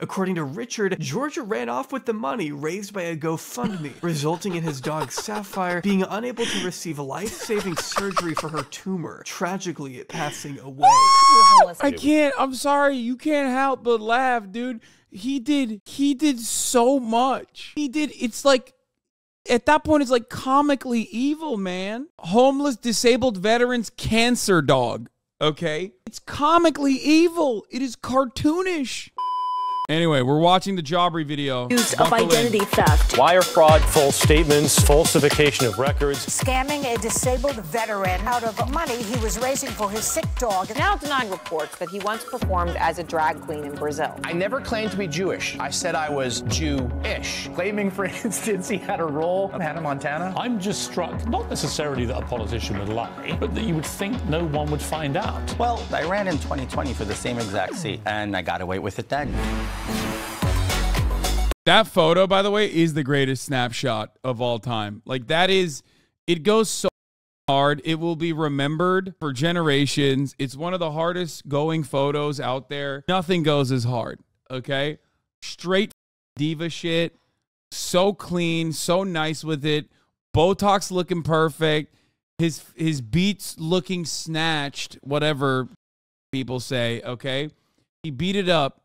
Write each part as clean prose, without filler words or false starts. According to Richard, Georgia ran off with the money raised by a GoFundMe, resulting in his dog Sapphire being unable to receive life-saving surgery for her tumor, tragically passing away. I can't, I'm sorry, you can't help but laugh, dude. He did so much. It's like, at that point, it's like comically evil, man. Homeless disabled veterans cancer dog, okay? It's comically evil. It is cartoonish. Anyway, we're watching the Jaubrey video. Use of identity theft. Wire fraud, false statements, falsification of records. Scamming a disabled veteran out of money he was raising for his sick dog. Now denying reports that he once performed as a drag queen in Brazil. I never claimed to be Jewish. I said I was Jew-ish. Claiming, for instance, he had a role of Hannah Montana. I'm just struck, not necessarily that a politician would lie, but that you would think no one would find out. Well, I ran in 2020 for the same exact seat, and I got away with it then. That photo, by the way, is the greatest snapshot of all time. Like, that is, it goes so hard. It will be remembered for generations. It's one of the hardest going photos out there. Nothing goes as hard, okay? Straight diva shit. So clean, so nice with it. Botox looking perfect. His beats looking snatched, whatever people say, okay? He beat it up.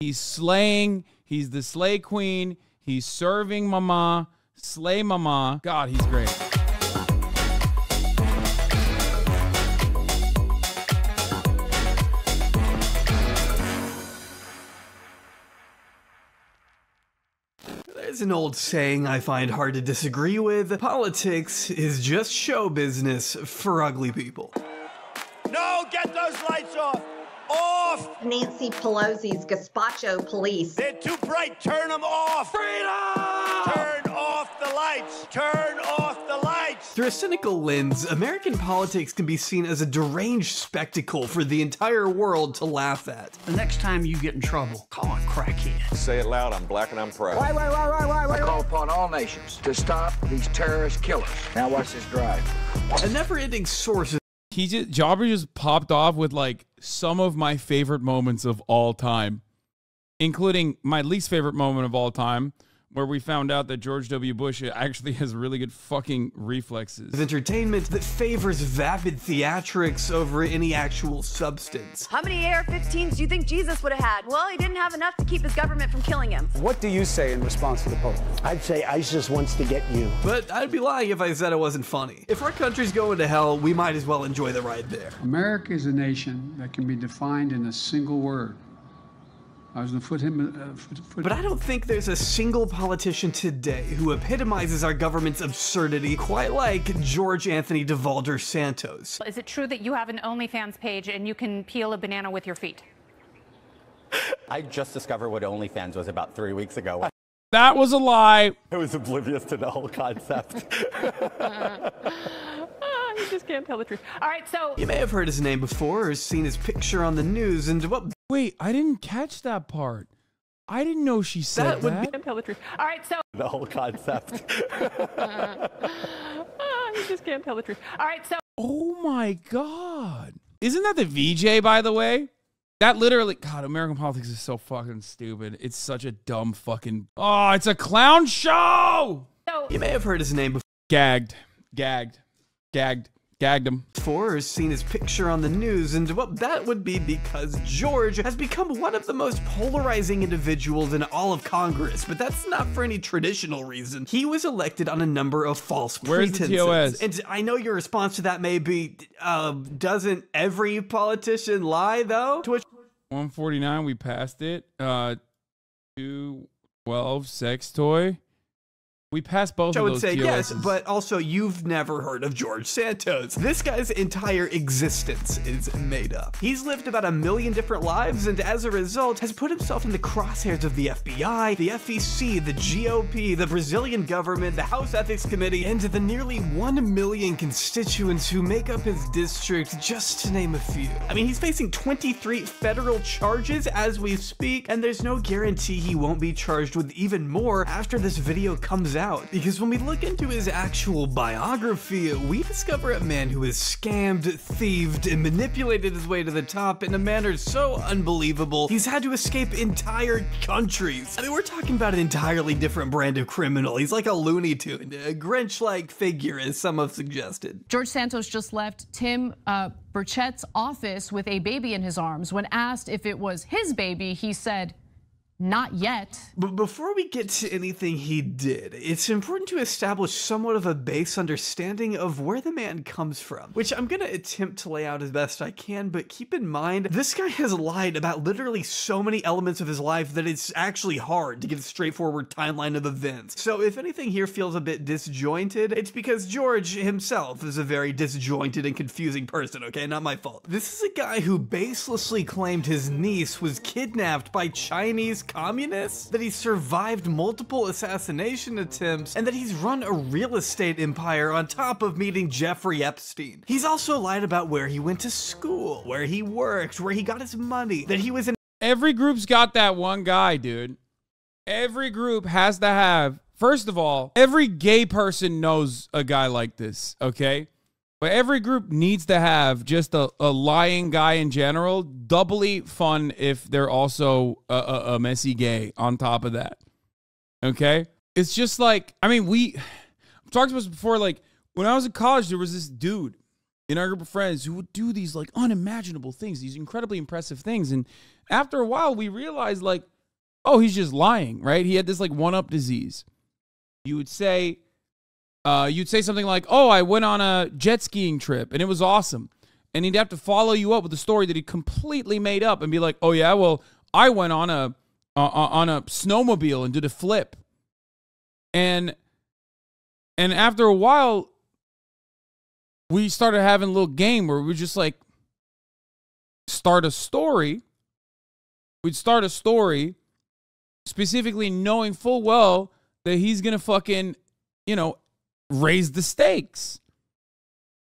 He's slaying. He's the slay queen. He's serving mama. Slay mama. God, he's great. There's an old saying I find hard to disagree with. Politics is just show business for ugly people. No, get those lights off. Off! Nancy Pelosi's gazpacho police. They're too bright. Turn them off. Freedom! Turn off the lights. Turn off the lights. Through a cynical lens, American politics can be seen as a deranged spectacle for the entire world to laugh at. The next time you get in trouble, call a crackhead. Say it loud. I'm black and I'm proud. Wait. I call upon all nations to stop these terrorist killers. Now watch this drive. A never-ending source of Jaubrey just popped off with like some of my favorite moments of all time, including my least favorite moment of all time, where we found out that George W. Bush actually has really good fucking reflexes. With entertainment that favors vapid theatrics over any actual substance. How many AR-15s do you think Jesus would have had? Well, he didn't have enough to keep his government from killing him. What do you say in response to the poll? I'd say ISIS wants to get you. But I'd be lying if I said it wasn't funny. If our country's going to hell, we might as well enjoy the ride there. America is a nation that can be defined in a single word. I was gonna foot him, but I don't think there's a single politician today who epitomizes our government's absurdity quite like George Anthony Devolder Santos. Is it true that you have an OnlyFans page and you can peel a banana with your feet? I just discovered what OnlyFans was about 3 weeks ago. That was a lie. I was oblivious to the whole concept. You just can't tell the truth. All right, so you may have heard his name before or seen his picture on the news and what. Wait, I didn't catch that part. I didn't know she said that. Can't tell the truth. All right, so the whole concept. You just can't tell the truth. All right, so. Oh my God! Isn't that the VJ? By the way, that literally. God, American politics is so fucking stupid. It's such a dumb fucking. Oh, it's a clown show. So you may have heard his name before. Gagged him. Four has seen his picture on the news, and well, that would be because George has become one of the most polarizing individuals in all of Congress, but that's not for any traditional reason. He was elected on a number of false pretenses. Where's the TOS? And I know your response to that may be, doesn't every politician lie, though? 149, we passed it. 212, sex toy. We passed both of those. I would say yes, but also you've never heard of George Santos. This guy's entire existence is made up. He's lived about 1 million different lives and as a result has put himself in the crosshairs of the FBI, the FEC, the GOP, the Brazilian government, the House Ethics Committee, and the nearly 1 million constituents who make up his district, just to name a few. I mean, he's facing 23 federal charges as we speak, and there's no guarantee he won't be charged with even more after this video comes out out, because when we look into his actual biography, we discover a man who is scammed, thieved, and manipulated his way to the top in a manner so unbelievable, he's had to escape entire countries. I mean, we're talking about an entirely different brand of criminal. He's like a Looney Tune, a Grinch-like figure, as some have suggested. George Santos just left Tim Burchett's office with a baby in his arms. When asked if it was his baby, he said, "Not yet." But before we get to anything he did, it's important to establish somewhat of a base understanding of where the man comes from, which I'm gonna attempt to lay out as best I can, but keep in mind, this guy has lied about literally so many elements of his life that it's actually hard to get a straightforward timeline of events. So if anything here feels a bit disjointed, it's because George himself is a very disjointed and confusing person, okay? Not my fault. This is a guy who baselessly claimed his niece was kidnapped by Chinese communists, that he survived multiple assassination attempts, and that he's run a real estate empire on top of meeting Jeffrey Epstein. He's also lied about where he went to school, where he worked, where he got his money, that he was in— Every group's got that one guy, dude. Every group has to have— First of all, every gay person knows a guy like this, okay? But every group needs to have just a lying guy in general. Doubly fun if they're also a messy gay on top of that. Okay? It's just like, I mean, I've talked about this before, like, when I was in college, there was this dude in our group of friends who would do these, like, unimaginable things, these incredibly impressive things. And after a while, we realized, like, oh, he's just lying, right? He had this, like, one-up disease. You would say... you'd say something like, oh, I went on a jet skiing trip and it was awesome. And he'd have to follow you up with a story that he completely made up and be like, oh yeah, well, I went on a snowmobile and did a flip. And after a while, we started having a little game where we just like start a story. We'd start a story specifically knowing full well that he's going to fucking, you know, raise the stakes.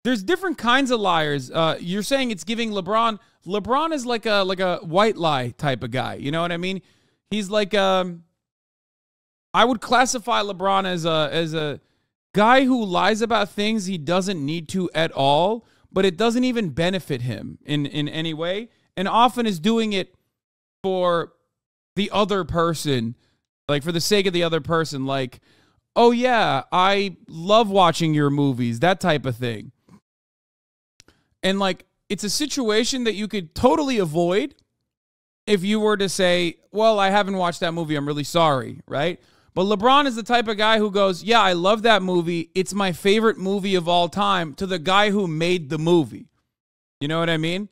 There's different kinds of liars. You're saying it's giving LeBron. LeBron is like a white lie type of guy. You know what I mean? He's like, I would classify LeBron as a guy who lies about things he doesn't need to at all, but it doesn't even benefit him in any way, and often is doing it for the other person, like for the sake of the other person, like, oh yeah, I love watching your movies, that type of thing. And like, it's a situation that you could totally avoid if you were to say, well, I haven't watched that movie, I'm really sorry, right? But LeBron is the type of guy who goes, yeah, I love that movie, it's my favorite movie of all time, to the guy who made the movie. You know what I mean?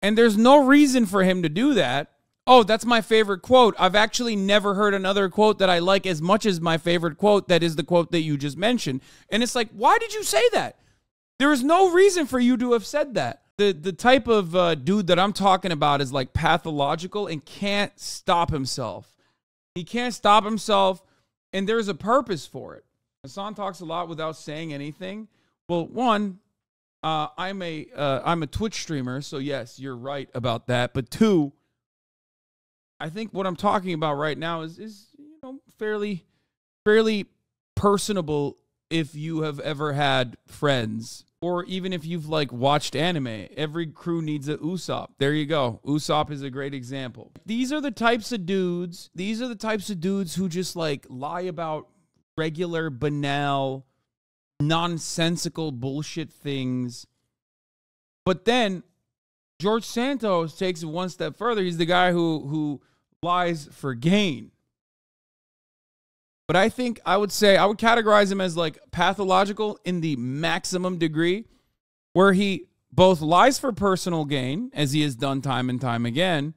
And there's no reason for him to do that. Oh, that's my favorite quote. I've actually never heard another quote that I like as much as my favorite quote that is the quote that you just mentioned. And it's like, why did you say that? There is no reason for you to have said that. The type of dude that I'm talking about is like pathological and can't stop himself. He can't stop himself, and there's a purpose for it. Hasan talks a lot without saying anything. Well, one, I'm a Twitch streamer, so yes, you're right about that. But two, I think what I'm talking about right now is you know, fairly personable if you have ever had friends, or even if you've like watched anime. Every crew needs a Usopp. There you go. Usopp is a great example. These are the types of dudes. These are the types of dudes who just like lie about regular, banal, nonsensical bullshit things. But then George Santos takes it one step further. He's the guy who lies for gain. But I think I would say, I would categorize him as like pathological in the maximum degree, where he both lies for personal gain, as he has done time and time again,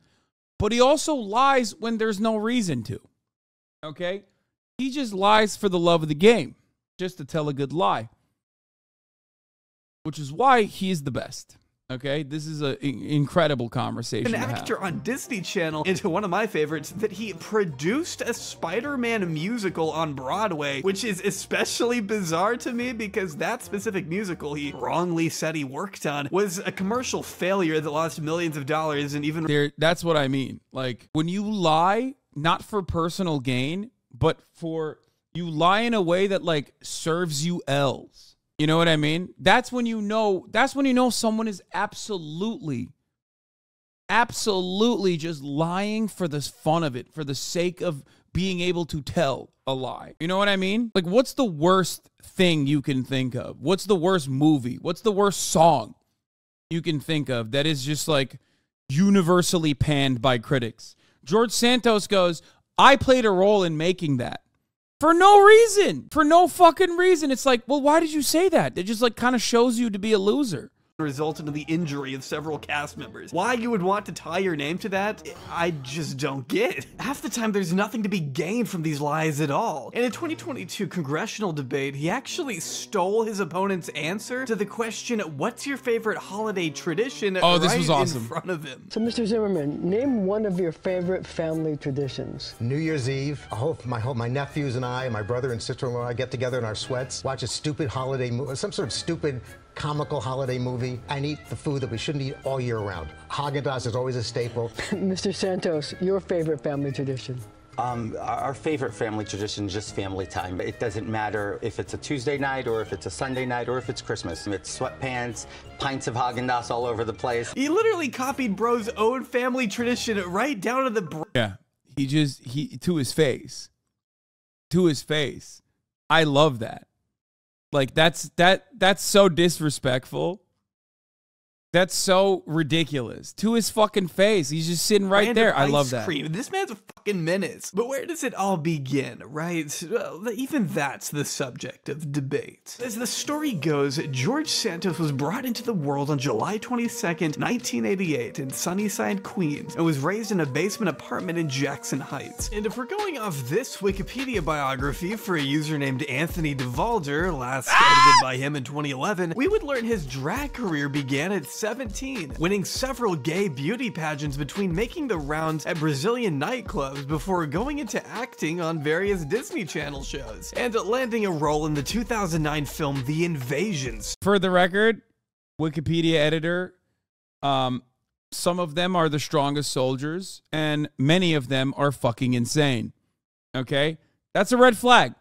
but he also lies when there's no reason to. Okay? He just lies for the love of the game, just to tell a good lie, which is why he's the best. Okay, this is an incredible conversation. An actor on Disney Channel, into one of my favorites, that he produced a Spider-Man musical on Broadway, which is especially bizarre to me because that specific musical he wrongly said he worked on was a commercial failure that lost millions of dollars and even... That's what I mean. Like, when you lie, not for personal gain, but for you lie in a way that like serves you L's. You know what I mean? That's when you know, that's when you know someone is absolutely just lying for the fun of it, for the sake of being able to tell a lie. You know what I mean? Like, what's the worst thing you can think of? What's the worst movie? What's the worst song you can think of that is just like universally panned by critics? George Santos goes, I played a role in making that. For no reason. For no fucking reason. It's like, well, why did you say that? It just like kind of shows you to be a loser. Resulted in the injury of several cast members. Why you would want to tie your name to that, I just don't get. Half the time, there's nothing to be gained from these lies at all. In a 2022 congressional debate, he actually stole his opponent's answer to the question, what's your favorite holiday tradition? Oh, this was awesome. In front of him. So, Mr. Zimmerman, name one of your favorite family traditions. New Year's Eve. I hope my nephews and I, my brother and sister-in-law, I get together in our sweats, watch a stupid holiday movie, some sort of stupid comical holiday movie, and eat the food that we shouldn't eat all year round. Haagen-Dazs is always a staple. Mr. Santos, your favorite family tradition? Our favorite family tradition is just family time. It doesn't matter if it's a Tuesday night or if it's a Sunday night or if it's Christmas. It's sweatpants, pints of Haagen-Dazs all over the place. He literally copied bro's own family tradition right down to the yeah, he just, to his face. To his face. I love that. Like, that's so disrespectful. That's so ridiculous. To his fucking face. He's just sitting right there. I love that. This man's a fucking menace. But where does it all begin, right? Well, even that's the subject of debate. As the story goes, George Santos was brought into the world on July 22nd, 1988 in Sunnyside, Queens, and was raised in a basement apartment in Jackson Heights. And if we're going off this Wikipedia biography for a user named Anthony Devolder, last edited by him in 2011, we would learn his drag career began at 17, winning several gay beauty pageants between making the rounds at Brazilian nightclubs before going into acting on various Disney Channel shows and landing a role in the 2009 film The Invasions. For the record, Wikipedia editor, some of them are the strongest soldiers and many of them are fucking insane. Okay? That's a red flag.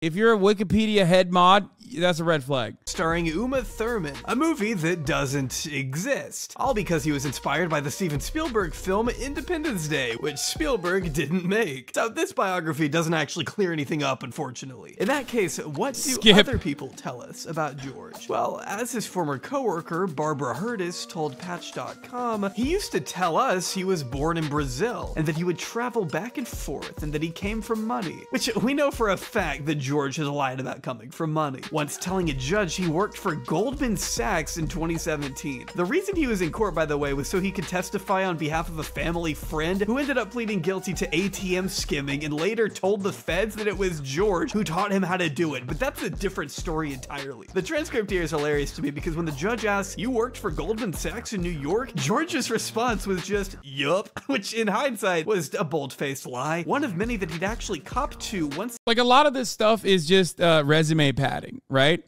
If you're a Wikipedia head mod, that's a red flag. Starring Uma Thurman, a movie that doesn't exist. All because he was inspired by the Steven Spielberg film Independence Day, which Spielberg didn't make. So this biography doesn't actually clear anything up, unfortunately. In that case, what do other people tell us about George? Well, as his former co-worker, Barbara Hurtis, told Patch.com, he used to tell us he was born in Brazil and that he would travel back and forth and that he came from money, which we know for a fact that George has lied about coming from money, once telling a judge he worked for Goldman Sachs in 2017. The reason he was in court, by the way, was so he could testify on behalf of a family friend who ended up pleading guilty to ATM skimming and later told the feds that it was George who taught him how to do it, but that's a different story entirely. The transcript here is hilarious to me because when the judge asks, you worked for Goldman Sachs in New York? George's response was just, yup, which in hindsight was a bold-faced lie, one of many that he'd actually copped to once. Like, a lot of this stuff is just resume padding, right?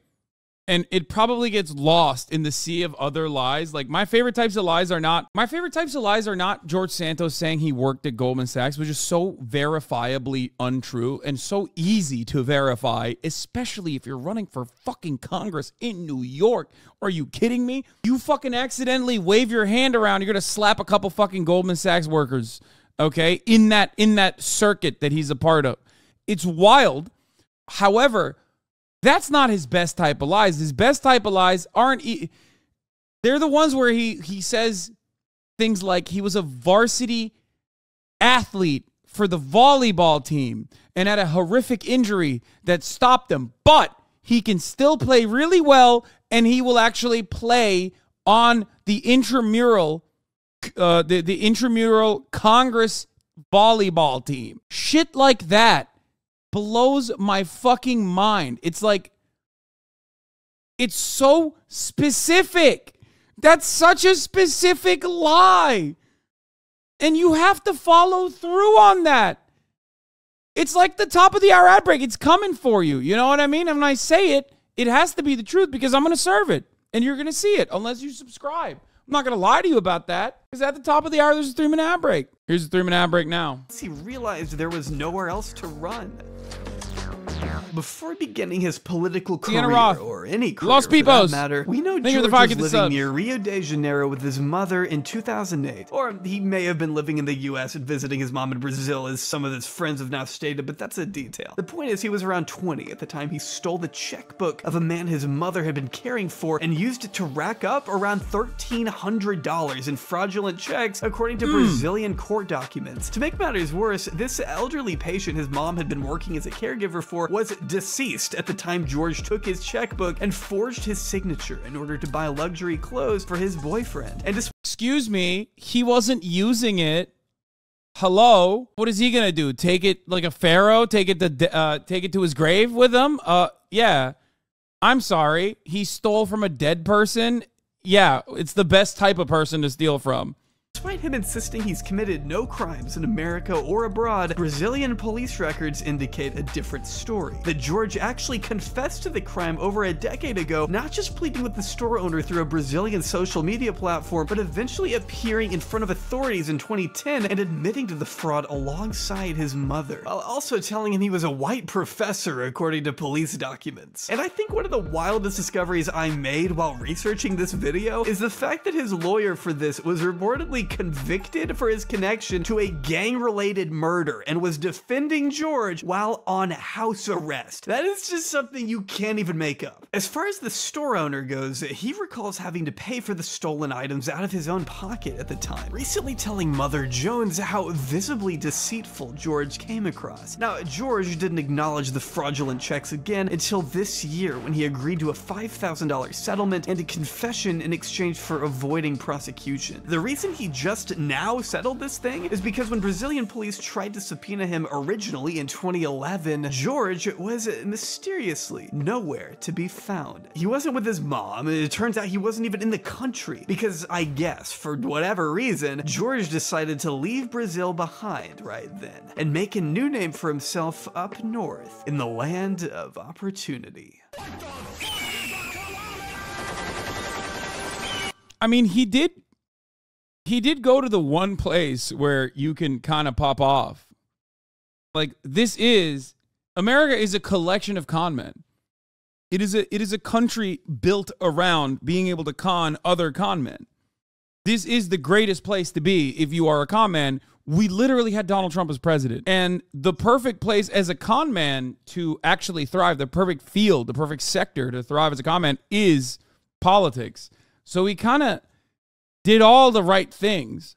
And it probably gets lost in the sea of other lies. Like, my favorite types of lies are not George Santos saying he worked at Goldman Sachs, which is so verifiably untrue and so easy to verify, especially if you're running for fucking Congress in New York. Are you kidding me? You fucking accidentally wave your hand around, you're gonna slap a couple fucking Goldman Sachs workers, okay? In that circuit that he's a part of. It's wild. However, that's not his best type of lies. His best type of lies aren't... They're the ones where he says things like he was a varsity athlete for the volleyball team and had a horrific injury that stopped him, but he can still play really well and he will actually play on the intramural, the intramural Congress volleyball team. Shit like that blows my fucking mind. It's like, it's so specific. That's such a specific lie. And you have to follow through on that. It's like the top of the hour ad break. It's coming for you. You know what I mean? And when I say it, it has to be the truth because I'm going to serve it. And you're going to see it unless you subscribe. I'm not going to lie to you about that because at the top of the hour, there's a 3-minute ad break. Here's a 3-minute ad break now. He realized there was nowhere else to run. before beginning his political career or any career for that matter. We know George was living near Rio de Janeiro with his mother in 2008, or he may have been living in the US and visiting his mom in Brazil, as some of his friends have now stated, but that's a detail. The point is he was around 20 at the time he stole the checkbook of a man his mother had been caring for and used it to rack up around $1,300 in fraudulent checks, according to Brazilian court documents. To make matters worse, this elderly patient his mom had been working as a caregiver for was deceased at the time George took his checkbook and forged his signature in order to buy luxury clothes for his boyfriend. And excuse me, he wasn't using it. Hello, what is he gonna do? Take it like a pharaoh? Take it to his grave with him? Yeah. I'm sorry, he stole from a dead person. Yeah, it's the best type of person to steal from. Despite him insisting he's committed no crimes in America or abroad, Brazilian police records indicate a different story. That George actually confessed to the crime over a decade ago, not just pleading with the store owner through a Brazilian social media platform, but eventually appearing in front of authorities in 2010 and admitting to the fraud alongside his mother, while also telling him he was a white professor, according to police documents. And I think one of the wildest discoveries I made while researching this video is the fact that his lawyer for this was reportedly convicted for his connection to a gang-related murder and was defending George while on house arrest. That is just something you can't even make up. As far as the store owner goes, he recalls having to pay for the stolen items out of his own pocket at the time, recently telling Mother Jones how visibly deceitful George came across. Now, George didn't acknowledge the fraudulent checks again until this year when he agreed to a $5,000 settlement and a confession in exchange for avoiding prosecution. The reason he just now settled this thing is because when Brazilian police tried to subpoena him originally in 2011, George was mysteriously nowhere to be found. He wasn't with his mom, and it turns out he wasn't even in the country, because I guess, for whatever reason, George decided to leave Brazil behind right then, and make a new name for himself up north, in the land of opportunity. I mean, he did go to the one place where you can kind of pop off. Like, this is, America is a collection of con men. It is a country built around being able to con other con men. This is the greatest place to be if you are a con man. We literally had Donald Trump as president. And the perfect place as a con man to actually thrive, the perfect field, the perfect sector to thrive as a con man is politics. So he kind of did all the right things.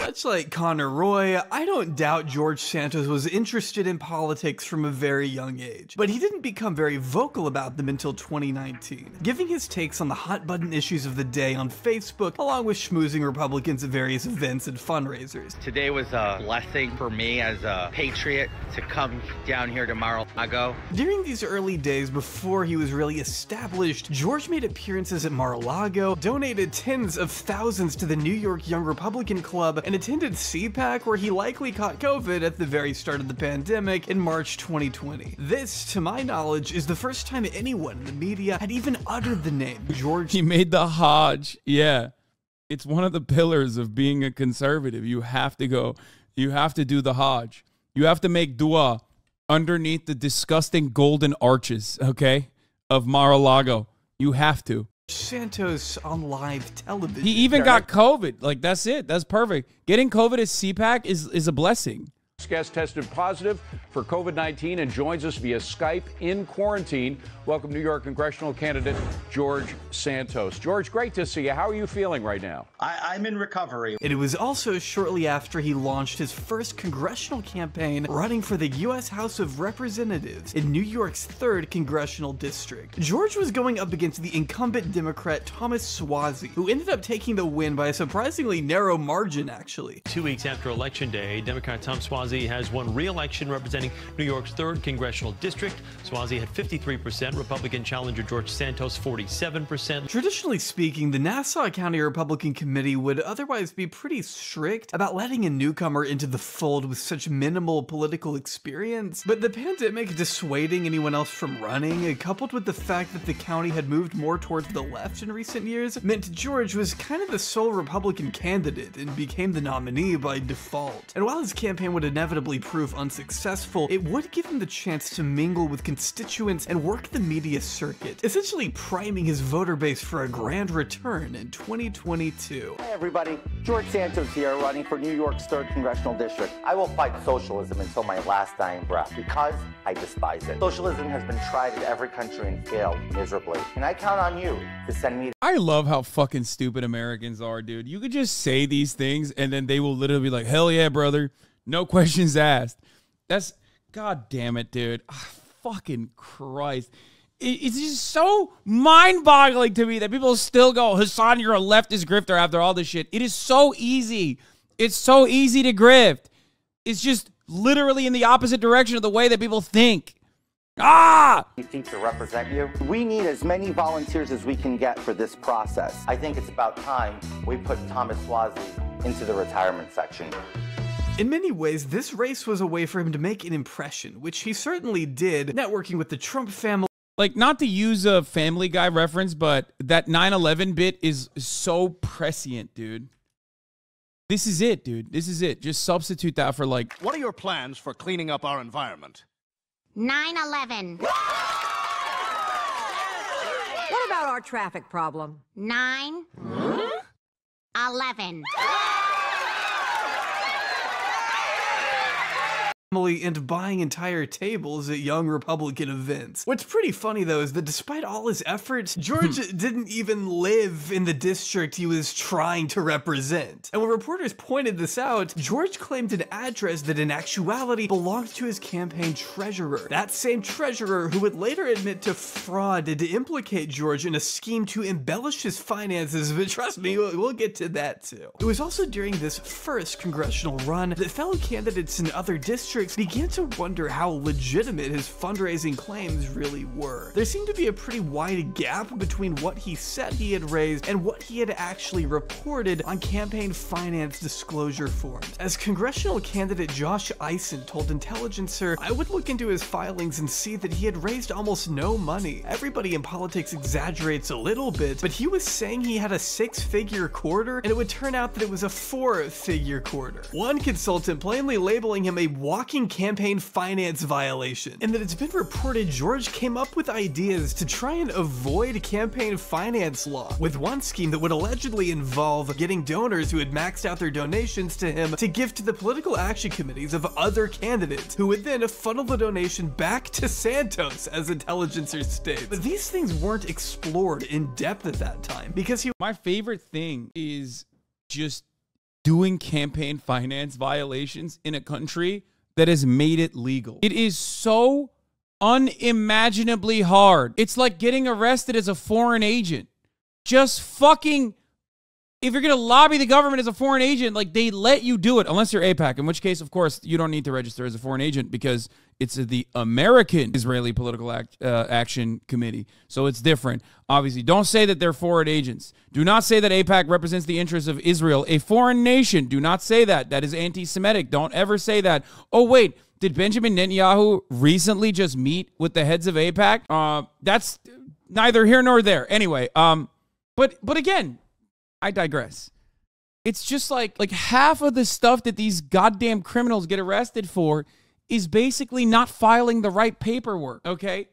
Much like Conor Roy, I don't doubt George Santos was interested in politics from a very young age, but he didn't become very vocal about them until 2019, giving his takes on the hot-button issues of the day on Facebook, along with schmoozing Republicans at various events and fundraisers. Today was a blessing for me as a patriot to come down here to Mar-a-Lago. During these early days, before he was really established, George made appearances at Mar-a-Lago, donated tens of thousands to the New York Young Republican Club, and attended CPAC, where he likely caught COVID at the very start of the pandemic in March 2020. This, to my knowledge, is the first time anyone in the media had even uttered the name George. He made the Hajj. Yeah. It's one of the pillars of being a conservative. You have to go. You have to do the Hajj. You have to make dua underneath the disgusting golden arches, okay, of Mar-a-Lago. You have to. Santos on live television. He even got COVID. Like, that's it. That's perfect. Getting COVID at CPAC is a blessing. This guest tested positive for COVID-19 and joins us via Skype in quarantine. Welcome New York congressional candidate George Santos. George, great to see you. How are you feeling right now? I'm in recovery. And it was also shortly after he launched his first congressional campaign, running for the U.S. House of Representatives in New York's 3rd congressional district. George was going up against the incumbent Democrat Thomas Suozzi, who ended up taking the win by a surprisingly narrow margin, actually. 2 weeks after Election Day, Democrat Tom Suozzi has won re-election representing New York's 3rd congressional district. Suozzi had 53%, Republican challenger George Santos 47%. Traditionally speaking, the Nassau County Republican Committee would otherwise be pretty strict about letting a newcomer into the fold with such minimal political experience, but the pandemic dissuading anyone else from running, coupled with the fact that the county had moved more towards the left in recent years, meant George was kind of the sole Republican candidate and became the nominee by default. And while his campaign would inevitably prove unsuccessful, it would give him the chance to mingle with constituents and work the media circuit, essentially priming his voter base for a grand return in 2022. Hi everybody, George Santos here, running for New York's 3rd Congressional District. I will fight socialism until my last dying breath because I despise it. Socialism has been tried in every country and failed miserably, and I count on you to send me. I love how fucking stupid Americans are, dude. You could just say these things and then they will literally be like, hell yeah, brother. No questions asked. That's, god damn it, dude. Oh, fucking Christ. It's just so mind-boggling to me that people still go, Hasan, you're a leftist grifter after all this shit. It is so easy. It's so easy to grift. It's just literally in the opposite direction of the way that people think. You think to represent you? We need as many volunteers as we can get for this process. I think it's about time we put Thomas Suozzi into the retirement section. In many ways, this race was a way for him to make an impression, which he certainly did, networking with the Trump family. Like, not to use a Family Guy reference, but that 9/11 bit is so prescient, dude. This is it, dude. This is it. Just substitute that for, like... What are your plans for cleaning up our environment? 9/11. What about our traffic problem? 9/11. And buying entire tables at young Republican events. What's pretty funny, though, is that despite all his efforts, George didn't even live in the district he was trying to represent. And when reporters pointed this out, George claimed an address that in actuality belonged to his campaign treasurer. That same treasurer who would later admit to fraud and to implicate George in a scheme to embellish his finances, but trust me, we'll get to that too. It was also during this first congressional run that fellow candidates in other districts began to wonder how legitimate his fundraising claims really were. There seemed to be a pretty wide gap between what he said he had raised and what he had actually reported on campaign finance disclosure forms. As congressional candidate Josh Eisen told Intelligencer, I would look into his filings and see that he had raised almost no money. Everybody in politics exaggerates a little bit, but he was saying he had a 6-figure quarter, and it would turn out that it was a 4-figure quarter. One consultant plainly labeling him a walk campaign finance violation, and that it's been reported George came up with ideas to try and avoid campaign finance law, with one scheme that would allegedly involve getting donors who had maxed out their donations to him to give to the political action committees of other candidates, who would then funnel the donation back to Santos, as Intelligencer states. But these things weren't explored in depth at that time, because he... My favorite thing is just doing campaign finance violations in a country that has made it legal. It is so unimaginably hard. It's like getting arrested as a foreign agent. Just fucking, if you're gonna lobby the government as a foreign agent, like, they let you do it, unless you're AIPAC, in which case, of course, you don't need to register as a foreign agent because it's the American Israeli Political Action Committee, so it's different. Obviously, don't say that they're foreign agents. Do not say that AIPAC represents the interests of Israel, a foreign nation. Do not say that. That is anti-Semitic. Don't ever say that. Oh, wait. Did Benjamin Netanyahu recently just meet with the heads of AIPAC? That's neither here nor there. Anyway, but again, I digress. It's just like half of the stuff that these goddamn criminals get arrested for is basically not filing the right paperwork, okay?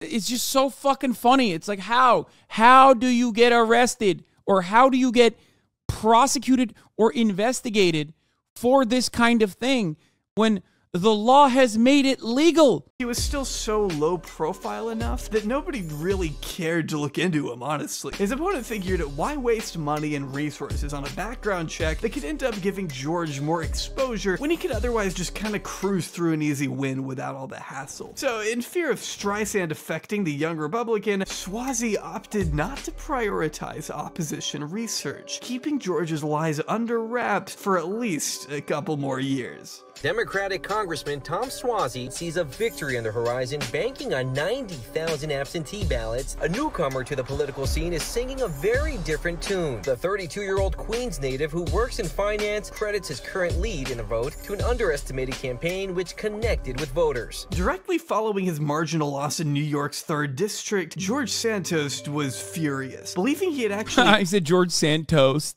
It's just so fucking funny. It's like, how? How do you get arrested, or how do you get prosecuted or investigated for this kind of thing when the law has made it legal? He was still so low profile enough that nobody really cared to look into him, honestly. His opponent figured, why waste money and resources on a background check that could end up giving George more exposure when he could otherwise just kind of cruise through an easy win without all the hassle? So, in fear of Streisand affecting the young Republican, Suozzi opted not to prioritize opposition research, keeping George's lies under wraps for at least a couple more years. Democratic Congressman Tom Suozzi sees a victory on the horizon, banking on 90,000 absentee ballots. A newcomer to the political scene is singing a very different tune. The 32-year-old Queens native who works in finance credits his current lead in the vote to an underestimated campaign which connected with voters. Directly following his marginal loss in New York's 3rd District, George Santos was furious, believing he had actually... I said George Santos.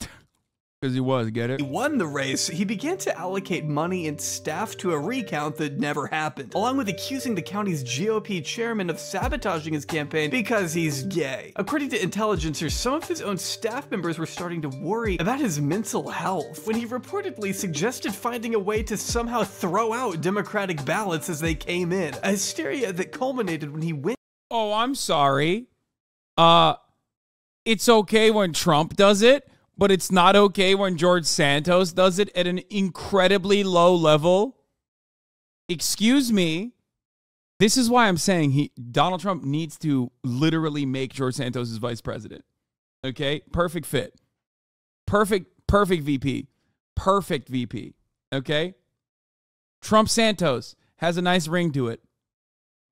Because he was, get it? He won the race. He began to allocate money and staff to a recount that never happened, along with accusing the county's GOP chairman of sabotaging his campaign because he's gay. According to intelligencers, some of his own staff members were starting to worry about his mental health when he reportedly suggested finding a way to somehow throw out Democratic ballots as they came in, a hysteria that culminated when he went— Oh, I'm sorry. It's okay when Trump does it, but it's not okay when George Santos does it at an incredibly low level. Excuse me. This is why I'm saying Donald Trump needs to literally make George Santos his vice president. Okay? Perfect fit. Perfect VP. Perfect VP. Okay? Trump Santos has a nice ring to it.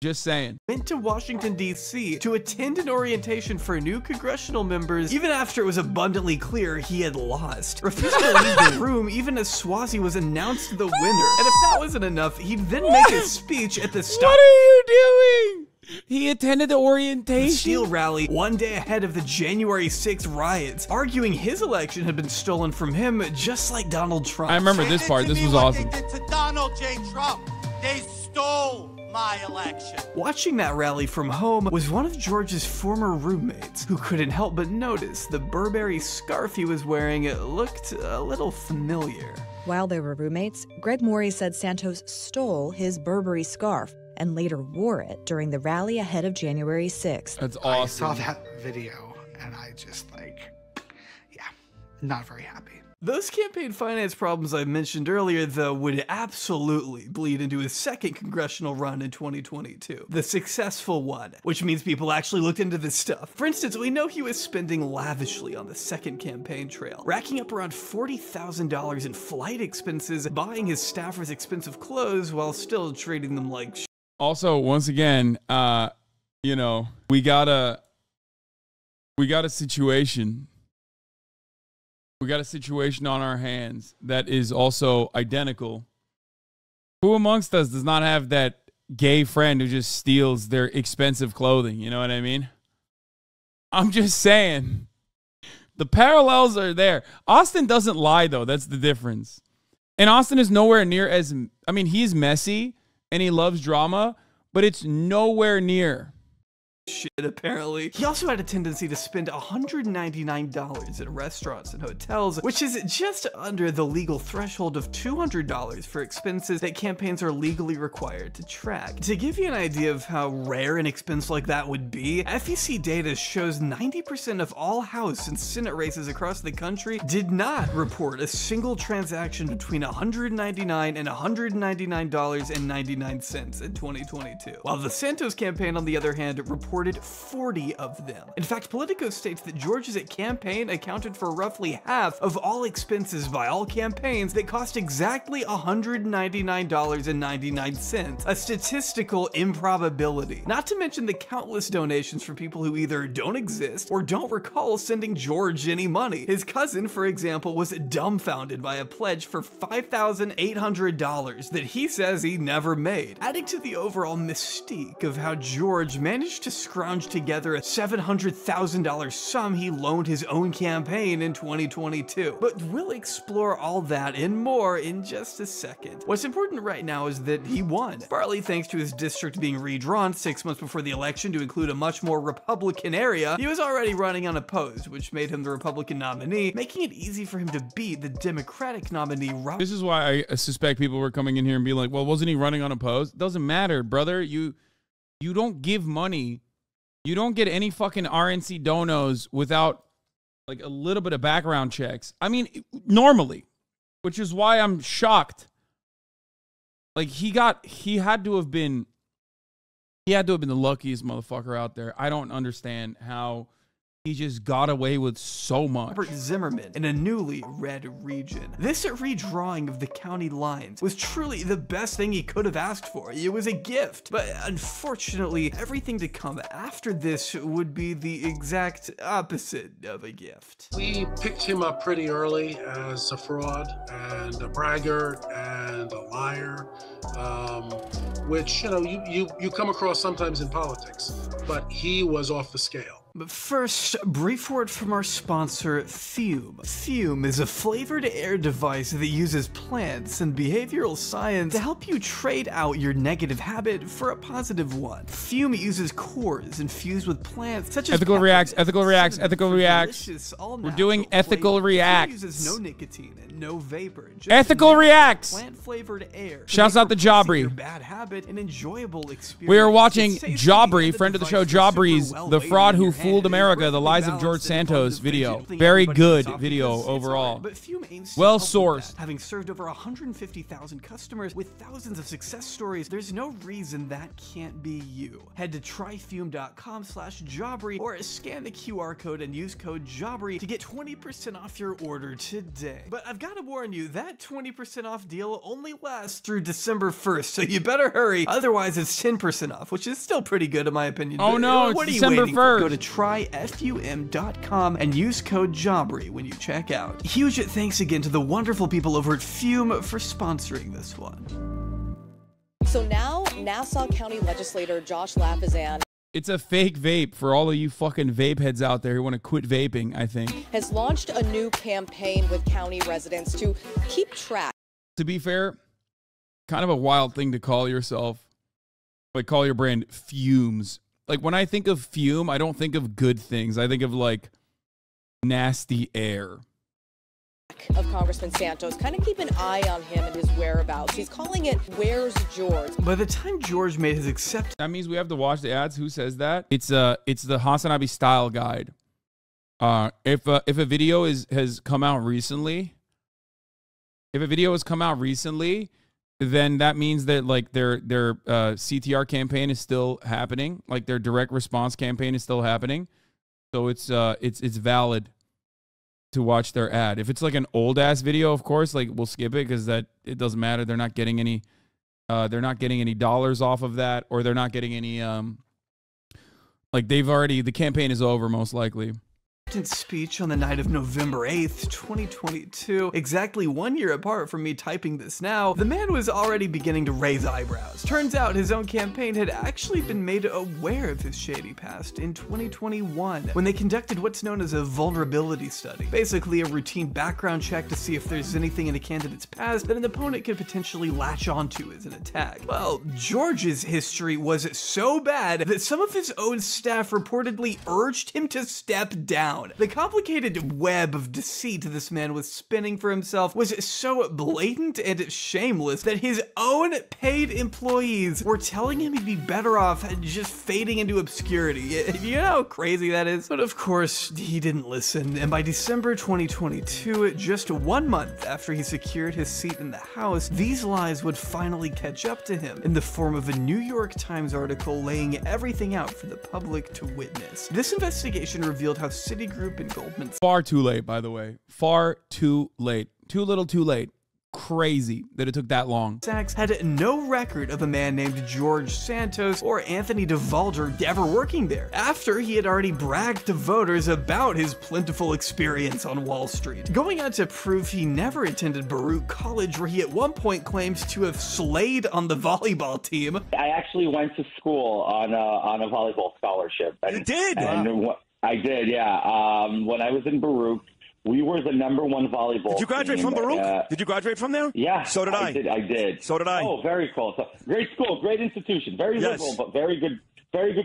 Just saying. Went to Washington, D.C. to attend an orientation for new congressional members, even after it was abundantly clear he had lost. Refused to leave the room even as Suozzi was announced the winner. And if that wasn't enough, he'd then make a speech at the stop. What are you doing? He attended the orientation. The Steele rally one day ahead of the January 6th riots, arguing his election had been stolen from him, just like Donald Trump. I remember this part. This was awesome. They did to Donald J. Trump. They stole my election. Watching that rally from home was one of George's former roommates, who couldn't help but notice the Burberry scarf he was wearing looked a little familiar. While they were roommates, Greg Morey said Santos stole his Burberry scarf and later wore it during the rally ahead of January 6th. That's awesome. I saw that video and I just like, yeah, not very happy. Those campaign finance problems I mentioned earlier, though, would absolutely bleed into his second congressional run in 2022. The successful one, which means people actually looked into this stuff. For instance, we know he was spending lavishly on the second campaign trail, racking up around $40,000 in flight expenses, buying his staffers expensive clothes while still treating them like shit. Also, once again, you know, we got a situation. We got a situation on our hands that is also identical. Who amongst us does not have that gay friend who just steals their expensive clothing? You know what I mean? I'm just saying. The parallels are there. Austin doesn't lie, though. That's the difference. And Austin is nowhere near as... I mean, he's messy and he loves drama, but it's nowhere near... shit, apparently. He also had a tendency to spend $199 at restaurants and hotels, which is just under the legal threshold of $200 for expenses that campaigns are legally required to track. To give you an idea of how rare an expense like that would be, FEC data shows 90% of all House and Senate races across the country did not report a single transaction between $199 and $199.99 in 2022, while the Santos campaign, on the other hand, reported 40 of them. In fact, Politico states that George's campaign accounted for roughly half of all expenses by all campaigns that cost exactly $199.99, a statistical improbability. Not to mention the countless donations from people who either don't exist or don't recall sending George any money. His cousin, for example, was dumbfounded by a pledge for $5,800 that he says he never made, adding to the overall mystique of how George managed to scrounge together a $700,000 sum he loaned his own campaign in 2022. But we'll explore all that and more in just a second. What's important right now is that he won, partly thanks to his district being redrawn 6 months before the election to include a much more Republican area. He was already running unopposed, which made him the Republican nominee, making it easy for him to beat the Democratic nominee. This is why I suspect people were coming in here and being like, well, wasn't he running unopposed? Doesn't matter, brother. You don't give money. You don't get any fucking RNC donos without like a little bit of background checks. I mean, normally, which is why I'm shocked. Like he had to have been the luckiest motherfucker out there. I don't understand how he just got away with so much. Robert Zimmerman in a newly red region. This redrawing of the county lines was truly the best thing he could have asked for. It was a gift. But unfortunately, everything to come after this would be the exact opposite of a gift. We picked him up pretty early as a fraud and a braggart and a liar which, you know, you come across sometimes in politics, but he was off the scale. But first, a brief word from our sponsor, Fume. Fume is a flavored air device that uses plants and behavioral science to help you trade out your negative habit for a positive one. Fume uses cores infused with plants such as ethical reacts. We're doing ethical reacts. Uses no nicotine and no vapor. Just ethical reacts. Plant flavored air. Shouts out to Jaubrey. Bad habit and enjoyable experience. We are watching Jaubrey, friend of the show, Jaubrey's The Fraud Who Fooled America, The Lies of George Santos video. Very good video overall. Well sourced. Having served over 150,000 customers with thousands of success stories, there's no reason that can't be you. Head to tryfume.com/Jaubrey or scan the QR code and use code Jaubrey to get 20% off your order today. But I've got to warn you, that 20% off deal only lasts through December 1st, so you better hurry. Otherwise, it's 10% off, which is still pretty good in my opinion. Oh no, it's December 1st. Go to tryfum.com and use code Jaubrey when you check out. Huge thanks again to the wonderful people over at Fume for sponsoring this one. So now, Nassau County legislator Josh Lafazan. It's a fake vape for all of you fucking vape heads out there who want to quit vaping, I think. Has launched a new campaign with county residents to keep track. To be fair, kind of a wild thing to call yourself, like call your brand Fumes. Like, when I think of Fume, I don't think of good things. I think of, like, nasty air. Of Congressman Santos, kind of keep an eye on him and his whereabouts. He's calling it, Where's George? By the time George made his acceptance... That means we have to watch the ads. Who says that? It's the Hasanabe Style Guide. If a video has come out recently... If a video has come out recently... then that means that, like, their CTR campaign is still happening. Like, their direct response campaign is still happening. So it's valid to watch their ad. If it's, like, an old-ass video, of course, like, we'll skip it because that, it doesn't matter. They're not getting any, dollars off of that, or they're not getting any, like, they've already, the campaign is over most likely. Speech on the night of November 8th, 2022, exactly 1 year apart from me typing this now, the man was already beginning to raise eyebrows. Turns out his own campaign had actually been made aware of his shady past in 2021 when they conducted what's known as a vulnerability study, basically a routine background check to see if there's anything in a candidate's past that an opponent could potentially latch onto as an attack. Well, George's history was so bad that some of his own staff reportedly urged him to step down. The complicated web of deceit this man was spinning for himself was so blatant and shameless that his own paid employees were telling him he'd be better off just fading into obscurity. You know how crazy that is? But of course, he didn't listen, and by December 2022, just 1 month after he secured his seat in the House, these lies would finally catch up to him in the form of a New York Times article laying everything out for the public to witness. This investigation revealed how city Group in Goldman Sachs. Far too late, by the way. Far too late. Too little too late. Crazy that it took that long. Sachs had no record of a man named George Santos or Anthony Devolder ever working there, after he had already bragged to voters about his plentiful experience on Wall Street, going on to prove he never attended Baruch College, where he at one point claims to have slayed on the volleyball team. I actually went to school on a volleyball scholarship. And, you did? And I did, yeah. When I was in Baruch, we were the #1 volleyball. Did you graduate team. From Baruch? Did you graduate from there? Yeah. So did I. I did. So did I. Oh, very cool. So, great school, great institution, very liberal, but very good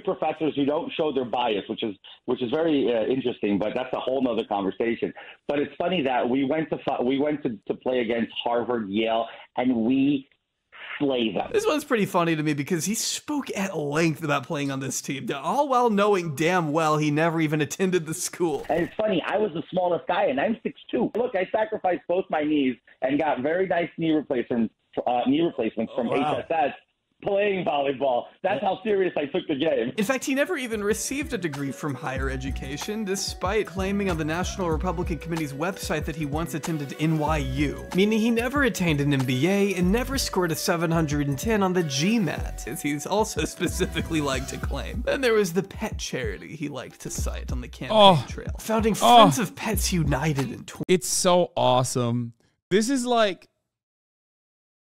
professors who don't show their bias, which is very interesting. But that's a whole nother conversation. But it's funny that we went to play against Harvard, Yale, and we. This one's pretty funny to me because he spoke at length about playing on this team, all while knowing damn well he never even attended the school. And it's funny, I was the smallest guy, and I'm 6'2". Look, I sacrificed both my knees and got very nice knee replacements from HSS. Playing volleyball. That's how serious I took the game. In fact, he never even received a degree from higher education, despite claiming on the National Republican Committee's website that he once attended NYU, meaning he never attained an MBA and never scored a 710 on the GMAT, as he's also specifically liked to claim. Then there was the pet charity he liked to cite on the campaign trail, founding Friends of Pets United in 20. It's so awesome. This is like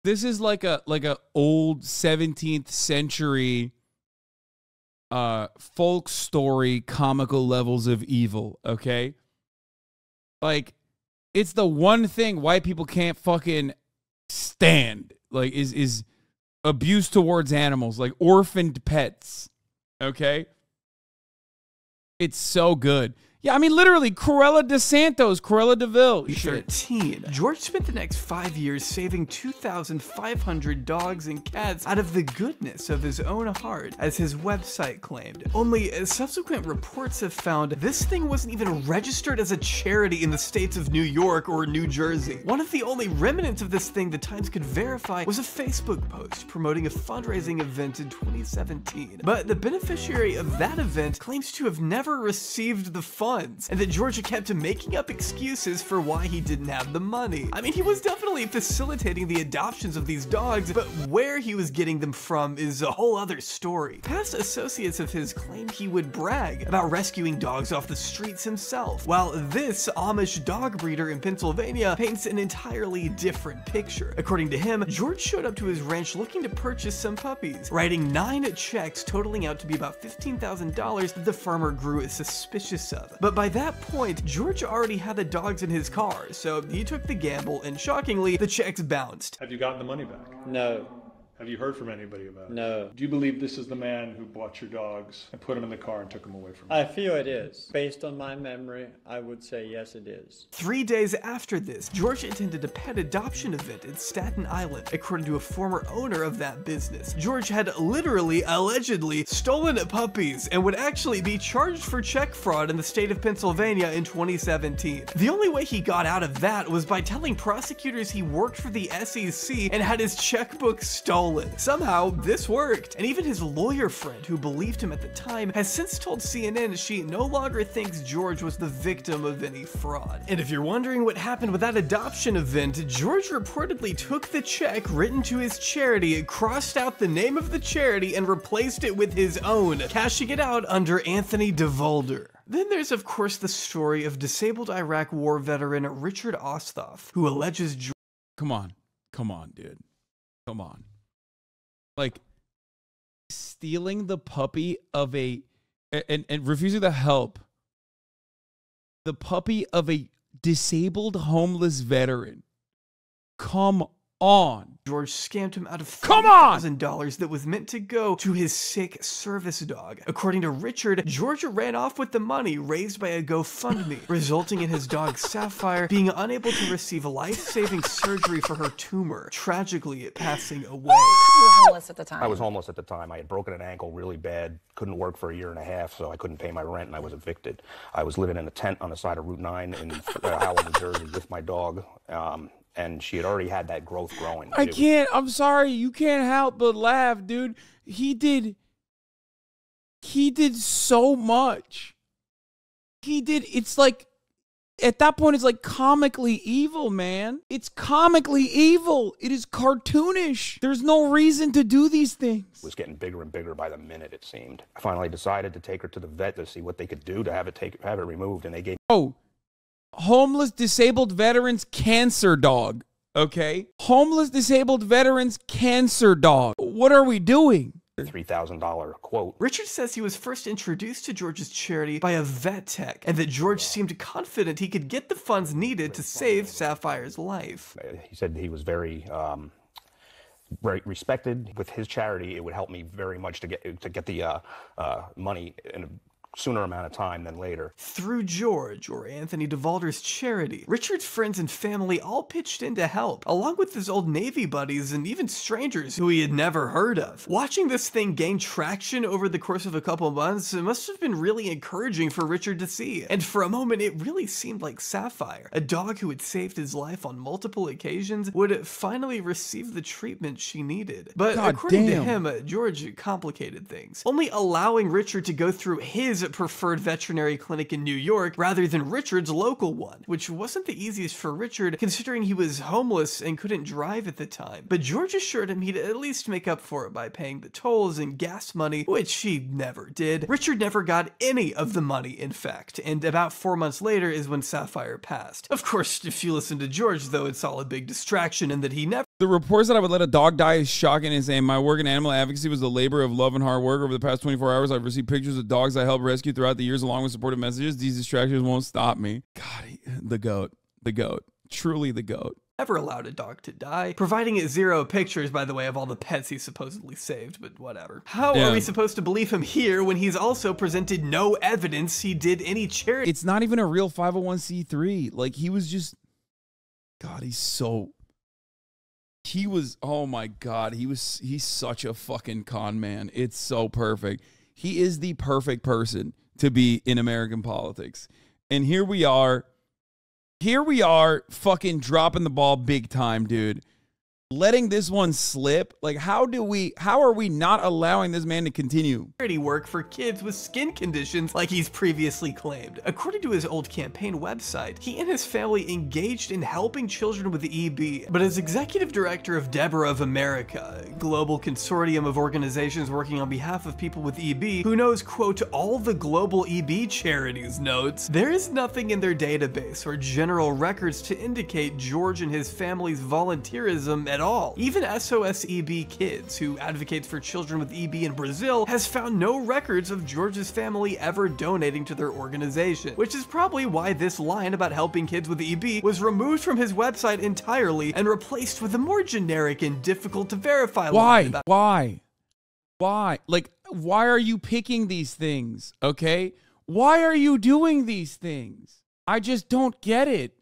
This is like a old 17th century folk story, comical levels of evil, okay? Like, it's the one thing white people can't fucking stand, like, is abuse towards animals, like orphaned pets, okay? It's so good. Yeah, I mean, literally, Cruella de Santos, Cruella DeVille. 13. George spent the next 5 years saving 2,500 dogs and cats out of the goodness of his own heart, as his website claimed. Only, subsequent reports have found this thing wasn't even registered as a charity in the states of New York or New Jersey. One of the only remnants of this thing the Times could verify was a Facebook post promoting a fundraising event in 2017. But the beneficiary of that event claims to have never received the funds, and that George kept making up excuses for why he didn't have the money. I mean, he was definitely facilitating the adoptions of these dogs, but where he was getting them from is a whole other story. Past associates of his claimed he would brag about rescuing dogs off the streets himself, while this Amish dog breeder in Pennsylvania paints an entirely different picture. According to him, George showed up to his ranch looking to purchase some puppies, writing 9 checks totaling out to be about $15,000 that the farmer grew suspicious of. But by that point, George already had the dogs in his car, so he took the gamble, and shockingly, the checks bounced. Have you gotten the money back? No. Have you heard from anybody about it? No. Do you believe this is the man who bought your dogs and put them in the car and took them away from you? I feel it is. Based on my memory, I would say yes, it is. 3 days after this, George attended a pet adoption event in Staten Island, according to a former owner of that business. George had literally, allegedly, stolen puppies and would actually be charged for check fraud in the state of Pennsylvania in 2017. The only way he got out of that was by telling prosecutors he worked for the SEC and had his checkbook stolen. Somehow, this worked, and even his lawyer friend, who believed him at the time, has since told CNN she no longer thinks George was the victim of any fraud. And if you're wondering what happened with that adoption event, George reportedly took the check written to his charity, crossed out the name of the charity, and replaced it with his own, cashing it out under Anthony Devolder. Then there's, of course, the story of disabled Iraq war veteran Richard Osthoff, who alleges George... Come on. Come on, dude. Come on. Like, stealing the puppy of a... And refusing to help the puppy of a disabled homeless veteran. Come on. George scammed him out of $3,000 that was meant to go to his sick service dog. According to Richard, George ran off with the money raised by a GoFundMe, resulting in his dog Sapphire being unable to receive life-saving surgery for her tumor, tragically passing away. You were homeless at the time. I was homeless at the time. I had broken an ankle really bad, couldn't work for 1.5 years, so I couldn't pay my rent, and I was evicted. I was living in a tent on the side of Route 9 in Howell, New Jersey, with my dog. And she had already had that growth growing. I can't, I'm sorry, you can't help but laugh, dude. He did so much. It's like, at that point, it's like comically evil, man. It's comically evil. It is cartoonish. There's no reason to do these things. It was getting bigger and bigger by the minute, it seemed. I finally decided to take her to the vet to see what they could do to have it removed, and they gave... Oh. Homeless disabled veterans cancer dog, okay? Homeless disabled veterans cancer dog. What are we doing? $3,000 quote. Richard says he was first introduced to George's charity by a vet tech, and that George seemed confident he could get the funds needed to save Sapphire's life. He said he was very respected. With his charity, it would help me very much to get the money in a sooner amount of time than later. Through George, or Anthony Devolder's charity, Richard's friends and family all pitched in to help, along with his old Navy buddies and even strangers who he had never heard of. Watching this thing gain traction over the course of a couple months must have been really encouraging for Richard to see, and for a moment it really seemed like Sapphire, a dog who had saved his life on multiple occasions, would finally receive the treatment she needed. But according to him, George complicated things, only allowing Richard to go through his preferred veterinary clinic in New York rather than Richard's local one, which wasn't the easiest for Richard considering he was homeless and couldn't drive at the time. But George assured him he'd at least make up for it by paying the tolls and gas money, which he never did. Richard never got any of the money, in fact, and about 4 months later is when Sapphire passed. Of course, if you listen to George, though, it's all a big distraction and that he never The reports that I would let a dog die is shocking and insane. My work in animal advocacy was the labor of love and hard work. Over the past 24 hours, I've received pictures of dogs I helped rescue throughout the years along with supportive messages. These distractions won't stop me. God, the GOAT. The GOAT. Truly the GOAT. Never allowed a dog to die. Providing it zero pictures, by the way, of all the pets he supposedly saved, but whatever. How are we supposed to believe him here when he's also presented no evidence he did any charity? It's not even a real 501c3. Like, he was just... God, he's so... He was... Oh, my God. He was... He's such a fucking con man. It's so perfect. He is the perfect person to be in American politics. And here we are... Here we are fucking dropping the ball big time, dude. Letting this one slip. Like, how are we not allowing this man to continue? Charity work for kids with skin conditions like he's previously claimed. According to his old campaign website, he and his family engaged in helping children with EB, but as executive director of Deborah of America, a global consortium of organizations working on behalf of people with EB, who knows, quote, all the global EB charities, notes, there is nothing in their database or general records to indicate George and his family's volunteerism at all. Even SOS EB Kids, who advocates for children with EB in Brazil, has found no records of George's family ever donating to their organization, which is probably why this line about helping kids with EB was removed from his website entirely and replaced with a more generic and difficult to verify line about— Why? Like, why are you picking these things, okay? Why are you doing these things? I just don't get it.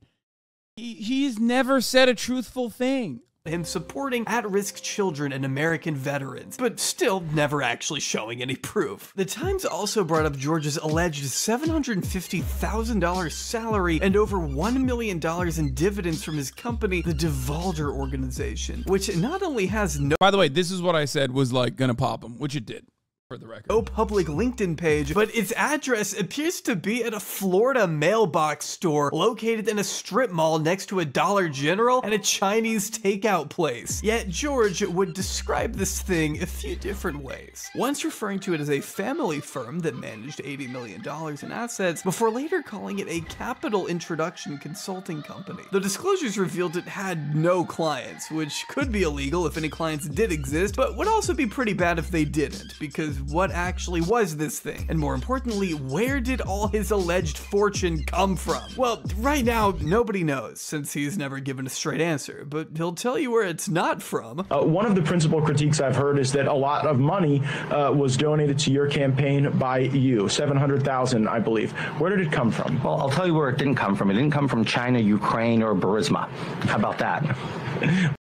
He's never said a truthful thing. Him supporting at-risk children and American veterans, but still never actually showing any proof. The Times also brought up George's alleged $750,000 salary and over $1 million in dividends from his company, the Devolder Organization, which not only has no— By the way, this is what I said was, like, gonna pop him, which it did. For the record. No public LinkedIn page, but its address appears to be at a Florida mailbox store located in a strip mall next to a Dollar General and a Chinese takeout place. Yet George would describe this thing a few different ways. Once referring to it as a family firm that managed $80 million in assets, before later calling it a capital introduction consulting company. The disclosures revealed it had no clients, which could be illegal if any clients did exist, but would also be pretty bad if they didn't, because what actually was this thing? And more importantly, where did all his alleged fortune come from? Well, right now, nobody knows, since he's never given a straight answer, but he'll tell you where it's not from. One of the principal critiques I've heard is that a lot of money was donated to your campaign by you, 700,000, I believe. Where did it come from? Well, I'll tell you where it didn't come from. It didn't come from China, Ukraine, or Burisma. How about that?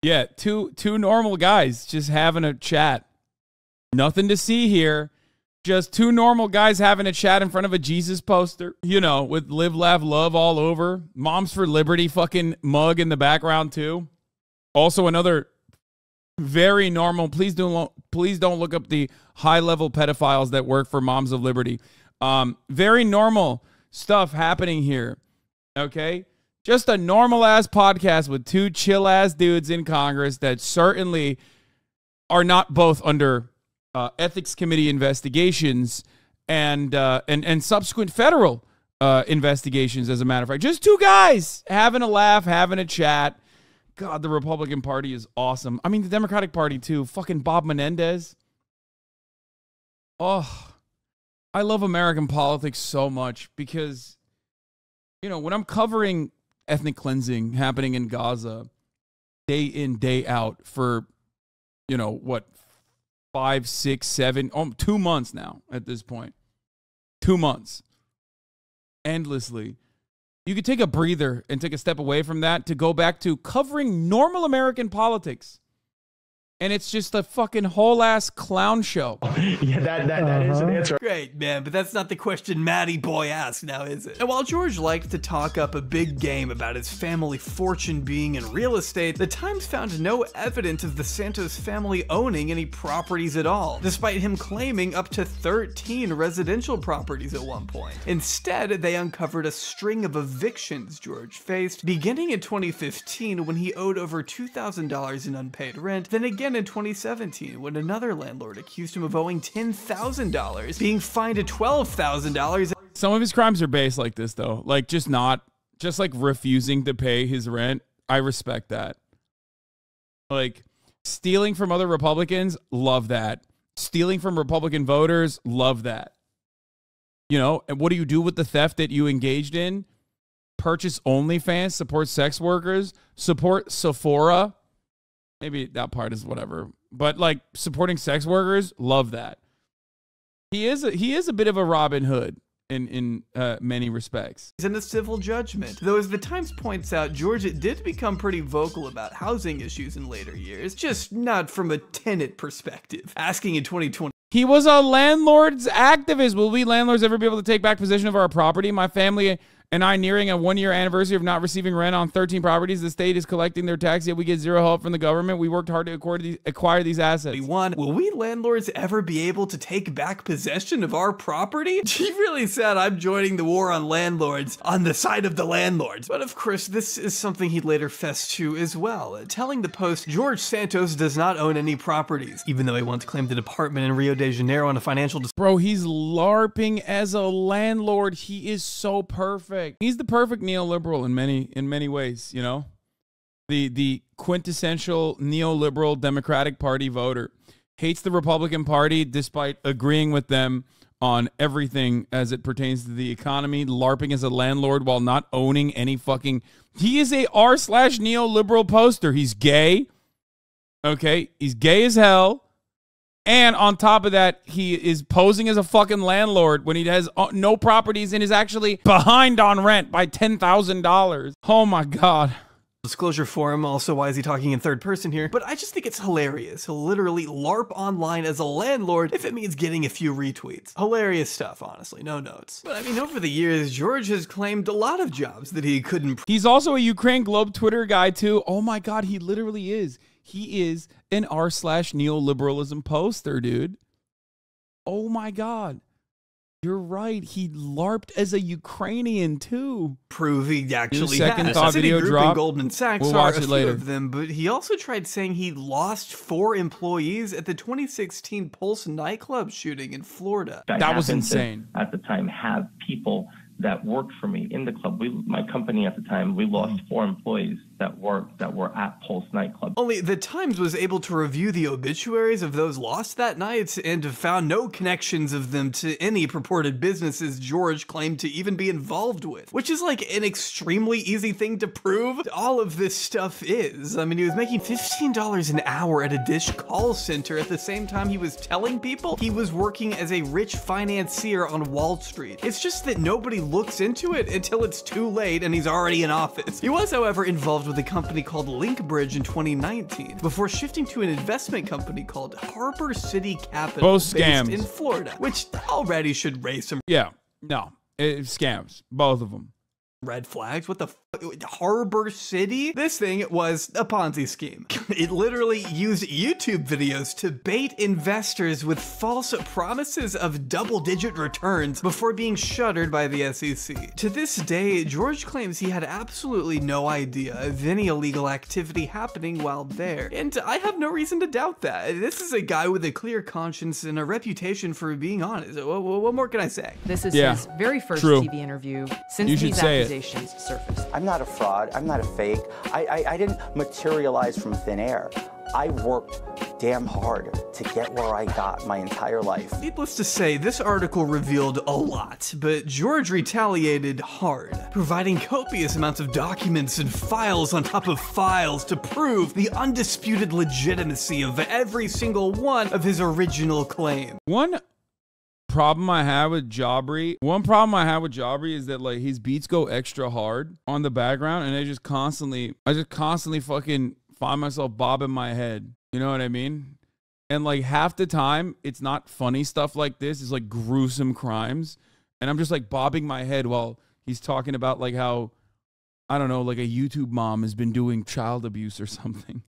Yeah, two normal guys just having a chat. Nothing to see here. Just two normal guys having a chat in front of a Jesus poster, you know, with live, laugh, love all over. Moms for Liberty fucking mug in the background too. Also another very normal, please don't look up the high level pedophiles that work for Moms of Liberty. Very normal stuff happening here. Okay. Just a normal ass podcast with two chill ass dudes in Congress that certainly are not both under ethics committee investigations and subsequent federal investigations, as a matter of fact. Just two guys having a laugh, having a chat. God, the Republican Party is awesome. I mean, the Democratic Party, too. Fucking Bob Menendez. Oh, I love American politics so much because, you know, when I'm covering ethnic cleansing happening in Gaza day in, day out for, you know, what, 5, 6, 7, 2 months now at this point. 2 months. Endlessly. You could take a breather and take a step away from that to go back to covering normal American politics. And it's just a fucking whole-ass clown show. Yeah, that is an answer. Great, man, but that's not the question Matty Boy asked now, is it? And while George liked to talk up a big game about his family fortune being in real estate, the Times found no evidence of the Santos family owning any properties at all, despite him claiming up to 13 residential properties at one point. Instead, they uncovered a string of evictions George faced, beginning in 2015 when he owed over $2,000 in unpaid rent, then again in 2017 when another landlord accused him of owing $10,000, being fined at $12,000. Some of his crimes are based like this, though. Like, just like refusing to pay his rent. I respect that. Like, stealing from other Republicans, love that. Stealing from Republican voters, love that. You know, and what do you do with the theft that you engaged in? Purchase OnlyFans, support sex workers, support Sephora. Maybe that part is whatever. But, like, supporting sex workers, love that. He is a bit of a Robin Hood in many respects. He's in a civil judgment. Though, as The Times points out, Georgia did become pretty vocal about housing issues in later years, just not from a tenant perspective. Asking in 2020... He was a landlord's activist. Will we landlords ever be able to take back possession of our property? My family and I nearing a one-year anniversary of not receiving rent on 13 properties. The state is collecting their tax, yet we get zero help from the government. We worked hard to acquire these assets. Will we landlords ever be able to take back possession of our property? He really said, I'm joining the war on landlords on the side of the landlords. But of course, this is something he later fessed to as well, telling the Post, George Santos does not own any properties, even though he once claimed an apartment in Rio de Janeiro on a financial... Bro, he's LARPing as a landlord. He is so perfect. He's the perfect neoliberal in many ways, you know? The quintessential neoliberal Democratic Party voter. Hates the Republican Party despite agreeing with them on everything as it pertains to the economy, LARPing as a landlord while not owning any fucking... He is a r/neoliberal poster. He's gay. Okay? He's gay as hell. And on top of that, he is posing as a fucking landlord when he has no properties and is actually behind on rent by $10,000. Oh my God. Disclosure forum. Also, why is he talking in third person here? But I just think it's hilarious. He'll literally LARP online as a landlord if it means getting a few retweets. Hilarious stuff, honestly. No notes. But I mean, over the years, George has claimed a lot of jobs that he couldn't. He's also a Ukraine Globe Twitter guy too. Oh my God, he literally is. He is an r/neoliberalism poster, dude. Oh my God. You're right. He LARPed as a Ukrainian too. Prove he actually second thought video drop. Goldman Sachs, we'll watch it later. Of them, but he also tried saying he lost 4 employees at the 2016 Pulse Nightclub shooting in Florida. That was insane. At the time, have people that worked for me in the club. My company at the time, we lost 4 employees that were at Pulse Nightclub. Only The Times was able to review the obituaries of those lost that night and found no connections of them to any purported businesses George claimed to even be involved with, which is like an extremely easy thing to prove. All of this stuff is. I mean, he was making $15 an hour at a Dish call center at the same time he was telling people he was working as a rich financier on Wall Street. It's just that nobody looks into it until it's too late and he's already in office. He was, however, involved with a company called Linkbridge in 2019 before shifting to an investment company called Harbor City Capital. Both scams. Based in Florida, which already should raise some... Yeah, no, it's scams, both of them. Red flags? What the f? Harbor City? This thing was a Ponzi scheme. It literally used YouTube videos to bait investors with false promises of double-digit returns before being shuttered by the SEC. To this day, George claims he had absolutely no idea of any illegal activity happening while there, and I have no reason to doubt that. This is a guy with a clear conscience and a reputation for being honest. What more can I say? This is his very first TV interview since he's out. Surface. I'm not a fraud. I'm not a fake. I didn't materialize from thin air. I worked damn hard to get where I got my entire life. Needless to say, this article revealed a lot, but George retaliated hard, providing copious amounts of documents and files on top of files to prove the undisputed legitimacy of every single one of his original claim. One problem I have with Jaubrey is that, like, his beats go extra hard on the background and I just constantly fucking find myself bobbing my head, you know what I mean? And like half the time it's not funny stuff like this, it's like gruesome crimes, and I'm just like bobbing my head while he's talking about like how, I don't know, like a YouTube mom has been doing child abuse or something.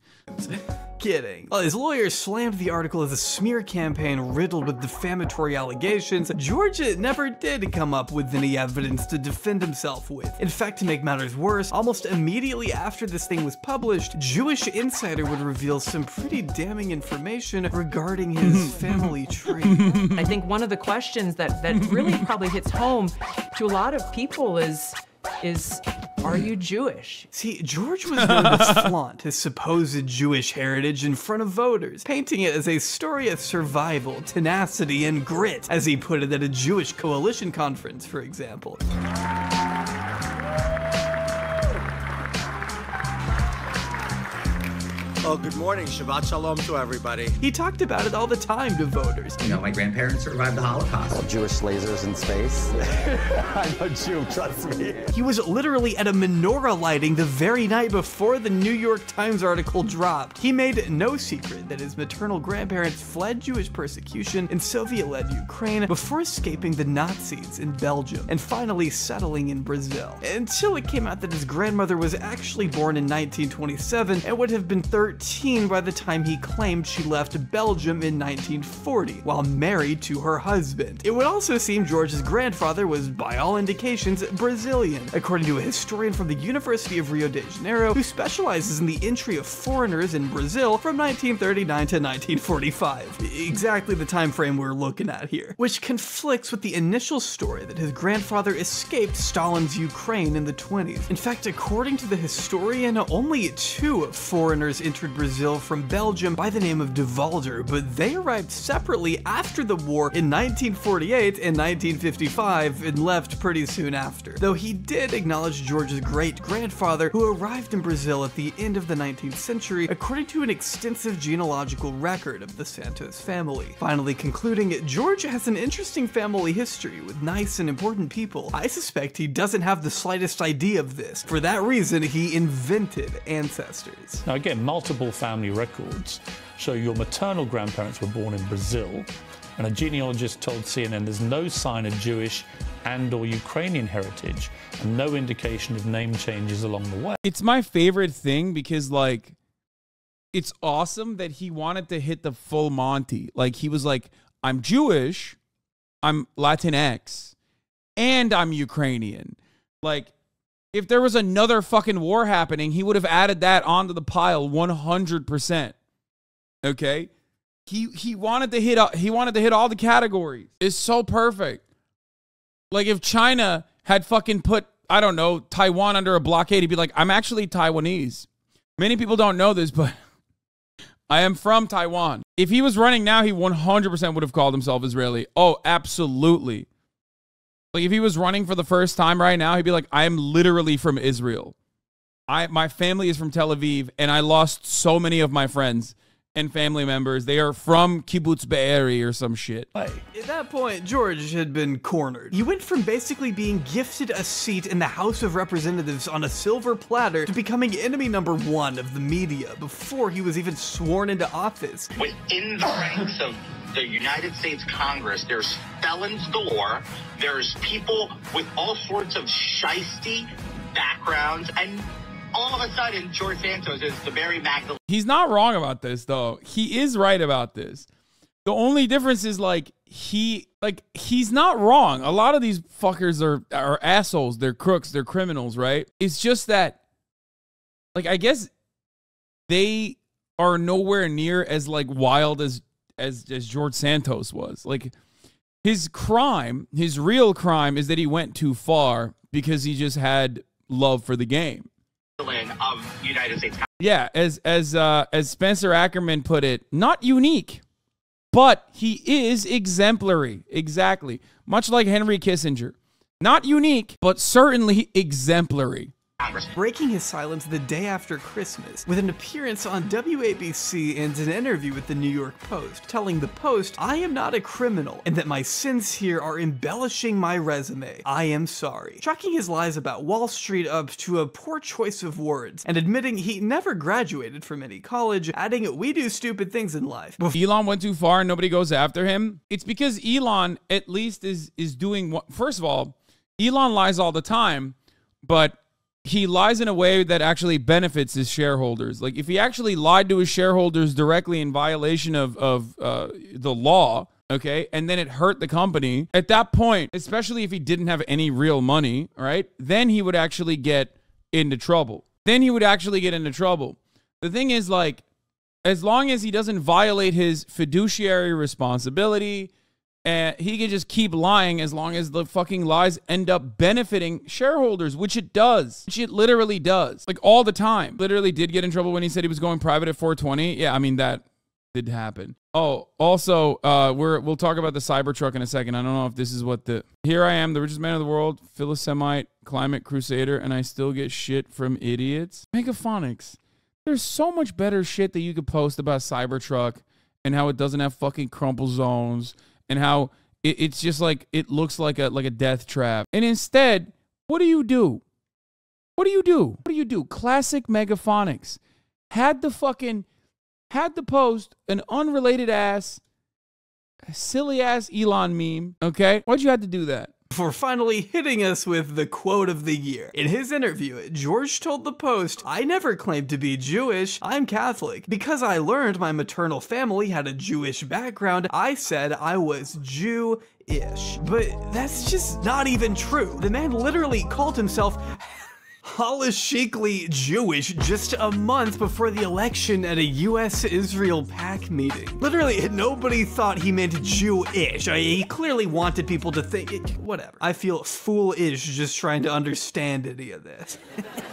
Kidding. While his lawyers slammed the article as a smear campaign riddled with defamatory allegations, George never did come up with any evidence to defend himself with. In fact, to make matters worse, almost immediately after this thing was published, Jewish Insider would reveal some pretty damning information regarding his family tree. I think one of the questions that really probably hits home to a lot of people is Are you Jewish? See, George was known to flaunt his supposed Jewish heritage in front of voters, painting it as a story of survival, tenacity, and grit, as he put it at a Jewish coalition conference, for example. Oh, good morning. Shabbat shalom to everybody. He talked about it all the time to voters. You know, my grandparents survived the Holocaust. All Jewish lasers in space. I'm a Jew, trust me. He was literally at a menorah lighting the very night before the New York Times article dropped. He made no secret that his maternal grandparents fled Jewish persecution in Soviet-led Ukraine before escaping the Nazis in Belgium and finally settling in Brazil. Until it came out that his grandmother was actually born in 1927 and would have been 13 by the time he claimed she left Belgium in 1940, while married to her husband. It would also seem George's grandfather was, by all indications, Brazilian, according to a historian from the University of Rio de Janeiro who specializes in the entry of foreigners in Brazil from 1939 to 1945, exactly the time frame we're looking at here, which conflicts with the initial story that his grandfather escaped Stalin's Ukraine in the 20s. In fact, according to the historian, only 2 foreigners entered Brazil from Belgium by the name of Devolder, but they arrived separately after the war in 1948 and 1955 and left pretty soon after. Though he did acknowledge George's great-grandfather, who arrived in Brazil at the end of the 19th century, according to an extensive genealogical record of the Santos family. Finally concluding, George has an interesting family history with nice and important people. I suspect he doesn't have the slightest idea of this. For that reason, he invented ancestors. Now again, multiple family records show your maternal grandparents were born in Brazil, and a genealogist told CNN there's no sign of Jewish and/or Ukrainian heritage and no indication of name changes along the way. It's my favorite thing because, like, it's awesome that he wanted to hit the full Monty. Like, he was like, I'm Jewish, I'm Latinx, and I'm Ukrainian. Like, if there was another fucking war happening, he would have added that onto the pile 100%. Okay? He wanted to hit all the categories. It's so perfect. Like, if China had fucking put, I don't know, Taiwan under a blockade, he'd be like, I'm actually Taiwanese. Many people don't know this, but I am from Taiwan. If he was running now, he 100% would have called himself Israeli. Oh, absolutely. Like, if he was running for the first time right now, he'd be like, I am literally from Israel. My family is from Tel Aviv, and I lost so many of my friends and family members. They are from Kibbutz Be'eri or some shit. At that point, George had been cornered. He went from basically being gifted a seat in the House of Representatives on a silver platter to becoming enemy #1 of the media before he was even sworn into office. Within the ranks of the United States Congress, there's felons galore, there's people with all sorts of shisty backgrounds, and all of a sudden, George Santos is the Mary Magdalene. He's not wrong about this, though. He is right about this. The only difference is, like, he's not wrong. A lot of these fuckers are assholes. They're crooks. They're criminals, right? It's just that, like, I guess they are nowhere near as, like, wild as George Santos was. Like, his crime, his real crime, is that he went too far because he just had love for the game. Of United States. Yeah, as Spencer Ackerman put it, not unique, but he is exemplary. Exactly, much like Henry Kissinger, not unique, but certainly exemplary. Breaking his silence the day after Christmas with an appearance on WABC and an interview with the New York Post, telling the Post, I am not a criminal and that my sins here are embellishing my resume. I am sorry. Chalking his lies about Wall Street up to a poor choice of words and admitting he never graduated from any college, adding, we do stupid things in life. Elon went too far and nobody goes after him. It's because Elon at least is doing what, first of all, Elon lies all the time, but he lies in a way that actually benefits his shareholders. Like, if he actually lied to his shareholders directly in violation of the law, okay, and then it hurt the company, at that point, especially if he didn't have any real money, right, then he would actually get into trouble. The thing is, like, as long as he doesn't violate his fiduciary responsibility, And he can just keep lying as long as the fucking lies end up benefiting shareholders, which it does. Which it literally does. Like, all the time. Literally did get in trouble when he said he was going private at 420. Yeah, I mean, that did happen. Oh, also, we'll talk about the Cybertruck in a second. I don't know if this is what the... Here I am, the richest man in the world, Philosemite, climate crusader, and I still get shit from idiots. Megaphonics. There's so much better shit that you could post about Cybertruck and how it doesn't have fucking crumple zones and how it's just like, it looks like a death trap. And instead, what do you do? What do you do? What do you do? Classic megaphonics. Had the post an unrelated ass, silly ass Elon meme, okay? Why'd you have to do that? For finally hitting us with the quote of the year. In his interview, George told the Post, "I never claimed to be Jewish, I'm Catholic. Because I learned my maternal family had a Jewish background, I said I was Jew-ish." But that's just not even true. The man literally called himself halachically Jewish just a month before the election at a US-Israel PAC meeting. Literally, nobody thought he meant Jewish. He clearly wanted people to think it, whatever. I feel foolish just trying to understand any of this.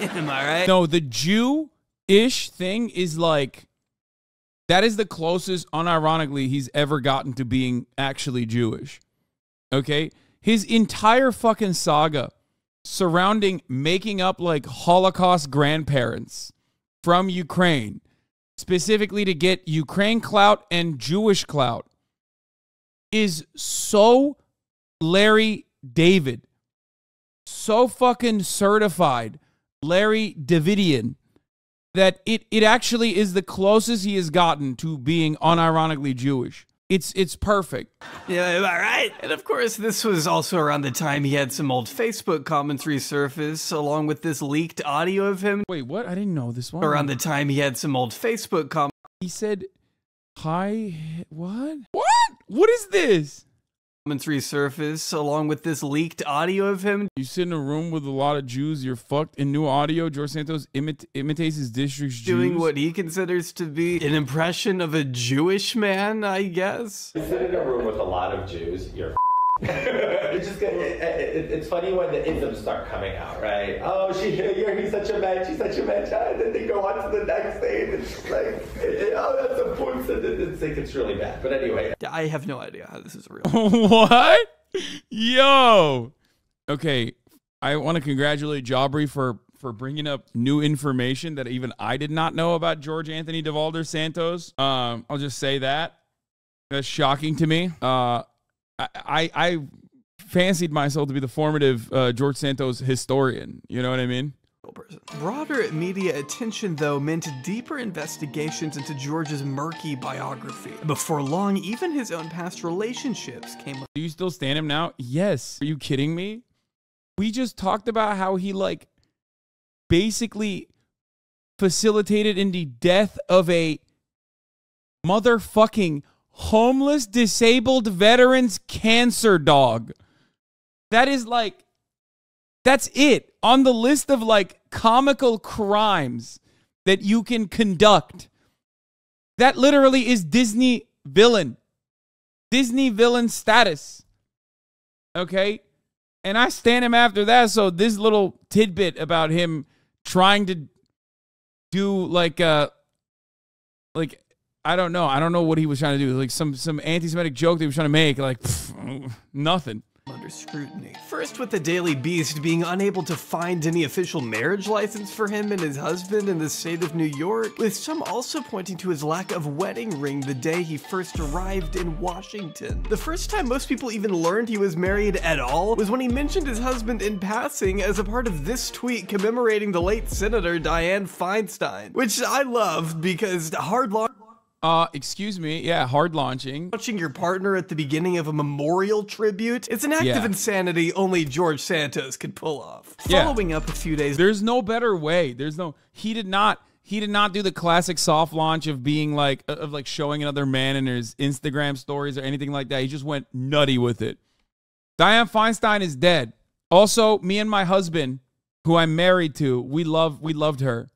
Am I right? No, the Jew-ish thing is like, that is the closest, unironically, he's ever gotten to being actually Jewish. Okay? His entire fucking saga surrounding making up like Holocaust grandparents from Ukraine, specifically to get Ukraine clout and Jewish clout, is so Larry David, so fucking certified Larry Davidian that it actually is the closest he has gotten to being unironically Jewish. It's perfect. Yeah, am I right? And of course, this was also around the time he had some old Facebook comments resurface, along with this leaked audio of him. Wait, what? I didn't know this one. Around the time he had some old Facebook comments. He said, hi, what? What? What is this? Comments resurface, along with this leaked audio of him. You sit in a room with a lot of Jews, you're fucked. In new audio, George Santos imitates his district's Jews. Doing what he considers to be an impression of a Jewish man, I guess. You sit in a room with a lot of Jews, you're it's just it's funny when the isms start coming out, right? Oh, he's such a man, she's such a man, and then they go on to the next thing, and it's just like, oh, that's a point, and then think it's really bad. But anyway, I have no idea how this is real. What? Yo. Okay, I want to congratulate Jaubrey for bringing up new information that even I did not know about George Anthony Devolder Santos. I'll just say that. That's shocking to me. I fancied myself to be the formative George Santos historian. You know what I mean? Broader media attention, though, meant deeper investigations into George's murky biography. Before long, even his own past relationships came up. Do you still stand him now? Yes. Are you kidding me? We just talked about how he, like, basically facilitated in the death of a motherfucking homeless disabled veterans cancer dog. That is like, that's it on the list of like comical crimes that you can conduct. That literally is Disney villain status. Okay, and I stand him after that. So this little tidbit about him trying to do like I don't know what he was trying to do. Like some anti-Semitic joke that he was trying to make. Like, pff, nothing. Under scrutiny. First with the Daily Beast being unable to find any official marriage license for him and his husband in the state of New York, with some also pointing to his lack of wedding ring the day he first arrived in Washington. The first time most people even learned he was married at all was when he mentioned his husband in passing as a part of this tweet commemorating the late Senator Dianne Feinstein, which I love because hard law. Excuse me, yeah, hard launching. Launching your partner at the beginning of a memorial tribute? It's an act of insanity only George Santos could pull off. Yeah. Following up a few days. There's no better way. There's no, he did not do the classic soft launch of being like, of like showing another man in his Instagram stories or anything like that. He just went nutty with it. Dianne Feinstein is dead. Also, me and my husband, who I'm married to, we loved her.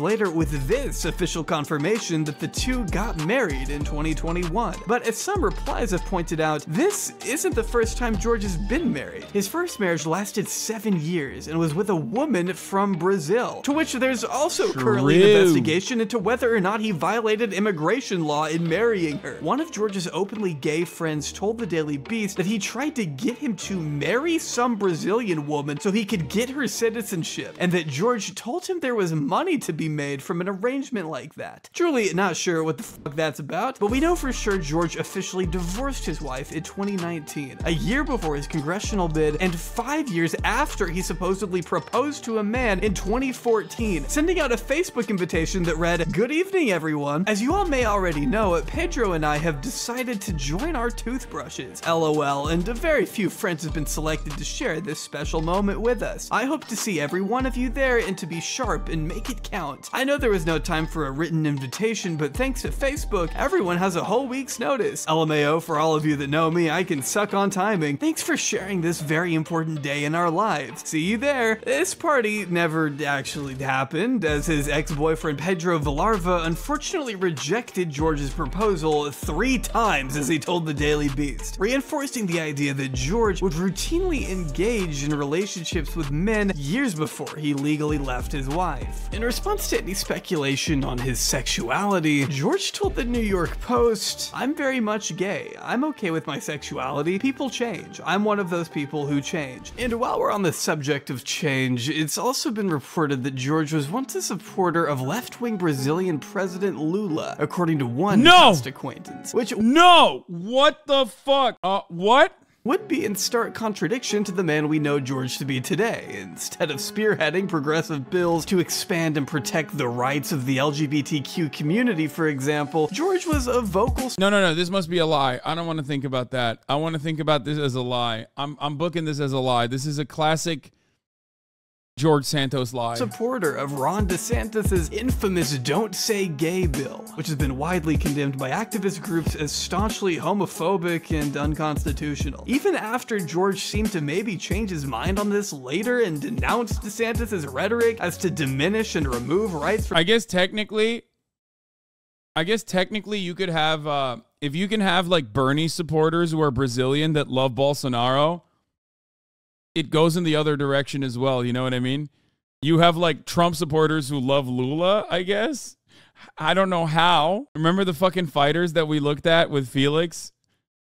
later with this official confirmation that the two got married in 2021. But as some replies have pointed out, this isn't the first time George has been married. His first marriage lasted 7 years and was with a woman from Brazil, to which there's also currently an investigation into whether or not he violated immigration law in marrying her. One of George's openly gay friends told the Daily Beast that he tried to get him to marry some Brazilian woman so he could get her citizenship, and that George told him there was money to be made from an arrangement like that. Truly not sure what the fuck that's about, but we know for sure George officially divorced his wife in 2019, a year before his congressional bid and 5 years after he supposedly proposed to a man in 2014, sending out a Facebook invitation that read, "Good evening, everyone. As you all may already know, Pedro and I have decided to join our toothbrushes. LOL, and a very few friends have been selected to share this special moment with us. I hope to see every one of you there and to be sharp and make it count. I know there was no time for a written invitation, but thanks to Facebook, everyone has a whole week's notice. LMAO for all of you that know me, I can suck on timing. Thanks for sharing this very important day in our lives. See you there." This party never actually happened, as his ex-boyfriend Pedro Villarva unfortunately rejected George's proposal 3 times, as he told the Daily Beast, reinforcing the idea that George would routinely engage in relationships with men years before he legally left his wife. In response to any speculation on his sexuality, George told the New York Post, "I'm very much gay. I'm okay with my sexuality. People change. I'm one of those people who change." And while we're on the subject of change, it's also been reported that George was once a supporter of left-wing Brazilian President Lula, according to one past acquaintance. Which— no! What the fuck? What? Would be in stark contradiction to the man we know George to be today. Instead of spearheading progressive bills to expand and protect the rights of the LGBTQ community, for example, George was a vocal— No, this must be a lie. I don't want to think about that. I want to think about this as a lie. I'm booking this as a lie. This is a classic George Santos lie. Supporter of Ron DeSantis's infamous Don't Say Gay bill, which has been widely condemned by activist groups as staunchly homophobic and unconstitutional. Even after George seemed to maybe change his mind on this later and denounced DeSantis's rhetoric as to diminish and remove rights for— I guess technically you could have, if you can have like Bernie supporters who are Brazilian that love Bolsonaro, it goes in the other direction as well, you know what I mean? You have like Trump supporters who love Lula, I guess? I don't know how. Remember the fucking fighters that we looked at with Felix,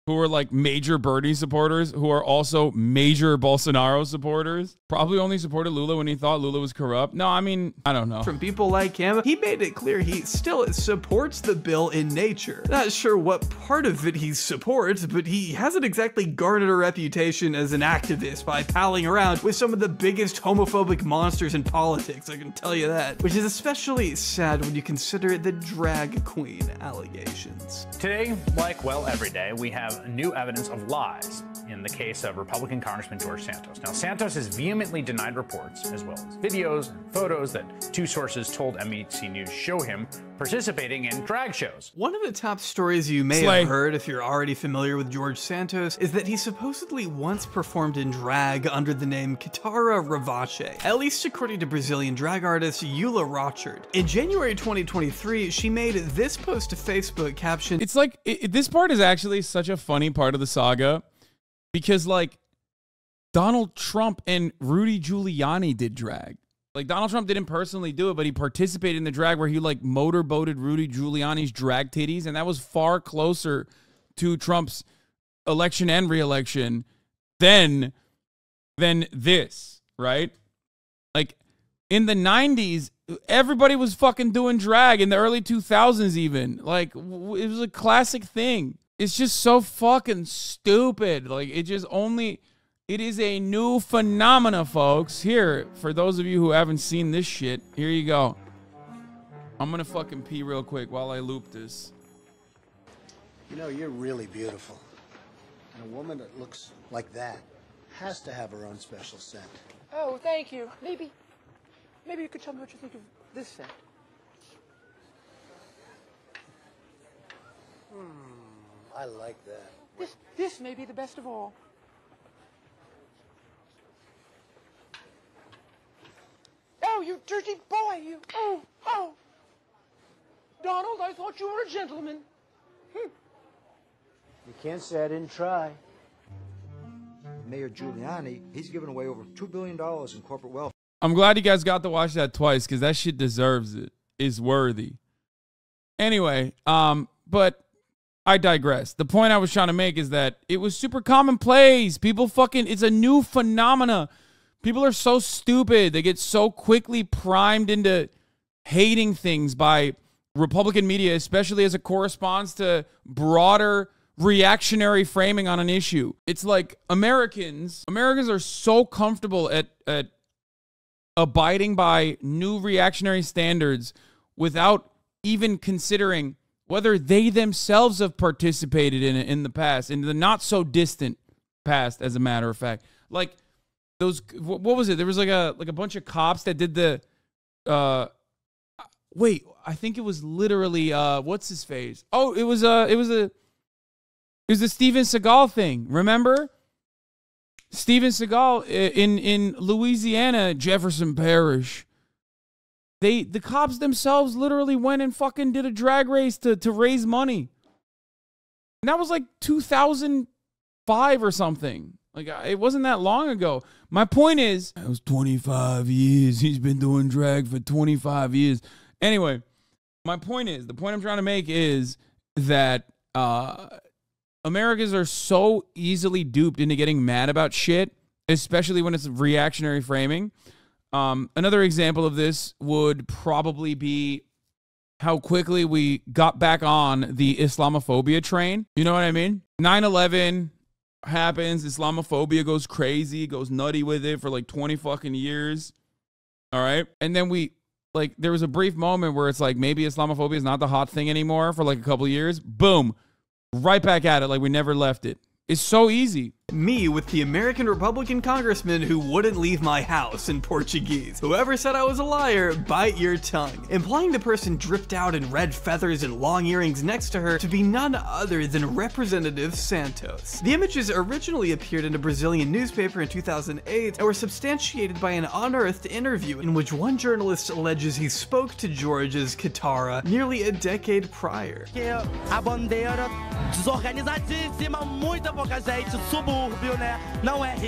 who were like major Bernie supporters, who are also major Bolsonaro supporters? Probably only supported Lula when he thought Lula was corrupt. No, I mean, I don't know. From people like him, he made it clear he still supports the bill in nature. Not sure what part of it he supports, but he hasn't exactly garnered a reputation as an activist by palling around with some of the biggest homophobic monsters in politics, I can tell you that. Which is especially sad when you consider the drag queen allegations. Today, like well every day, we have new evidence of lies in the case of Republican Congressman George Santos. Now, Santos has vehemently denied reports, as well as videos and photos that two sources told NBC News show him participating in drag shows. One of the top stories you may have heard if you're already familiar with George Santos is that he supposedly once performed in drag under the name Kitara Ravache, at least according to Brazilian drag artist Eula Rochard. In January 2023, she made this post to Facebook captioned— it's like, this part is actually such a funny part of the saga, because like Donald Trump and Rudy Giuliani did drag. Like, Donald Trump didn't personally do it, but he participated in the drag where he like motorboated Rudy Giuliani's drag titties, and that was far closer to Trump's election and re-election than this, right? Like, in the 90s, everybody was fucking doing drag, in the early 2000s even. Like, it was a classic thing. It's just so fucking stupid. Like, it just only— it is a new phenomena, folks. Here, for those of you who haven't seen this shit, here you go. I'm gonna fucking pee real quick while I loop this. You know, you're really beautiful. And a woman that looks like that has to have her own special scent. Oh, thank you. Maybe you could tell me what you think of this scent. I like that. This may be the best of all. Oh, you dirty boy, you. Oh, oh. Donald, I thought you were a gentleman. Hm. You can't say I didn't try. Mayor Giuliani, he's given away over $2 billion in corporate wealth. I'm glad you guys got to watch that twice because that shit deserves it. It's worthy. Anyway, but I digress. The point I was trying to make is that it was super commonplace. People fucking, it's a new phenomena. People are so stupid. They get so quickly primed into hating things by Republican media, especially as it corresponds to broader reactionary framing on an issue. It's like Americans are so comfortable at abiding by new reactionary standards without even considering whether they themselves have participated in it in the past, in the not so distant past, as a matter of fact. Like those, what was it? There was like a bunch of cops that did the, wait, I think it was literally, what's his face? Oh, it was the Steven Seagal thing. Remember? Steven Seagal in Louisiana, Jefferson Parish. The cops themselves literally went and fucking did a drag race to raise money. And that was like 2005 or something. Like, it wasn't that long ago. My point is, it was 25 years. He's been doing drag for 25 years. Anyway, my point is, the point I'm trying to make is that Americans are so easily duped into getting mad about shit, especially when it's reactionary framing. Another example of this would probably be how quickly we got back on the Islamophobia train. You know what I mean? 9/11 happens. Islamophobia goes crazy, goes nutty with it for like 20 fucking years. All right. And then we, like, there was a brief moment where it's like, maybe Islamophobia is not the hot thing anymore for like a couple years. Boom. Right back at it like we never left it. It's so easy. Me with the American Republican congressman who wouldn't leave my house in Portuguese. Whoever said I was a liar, bite your tongue. Implying the person dripped out in red feathers and long earrings next to her to be none other than Representative Santos. The images originally appeared in a Brazilian newspaper in 2008 and were substantiated by an unearthed interview in which one journalist alleges he spoke to George as Katara nearly a decade prior. A bandeira desorganizadíssima, muita pouca gente, subu. Now, I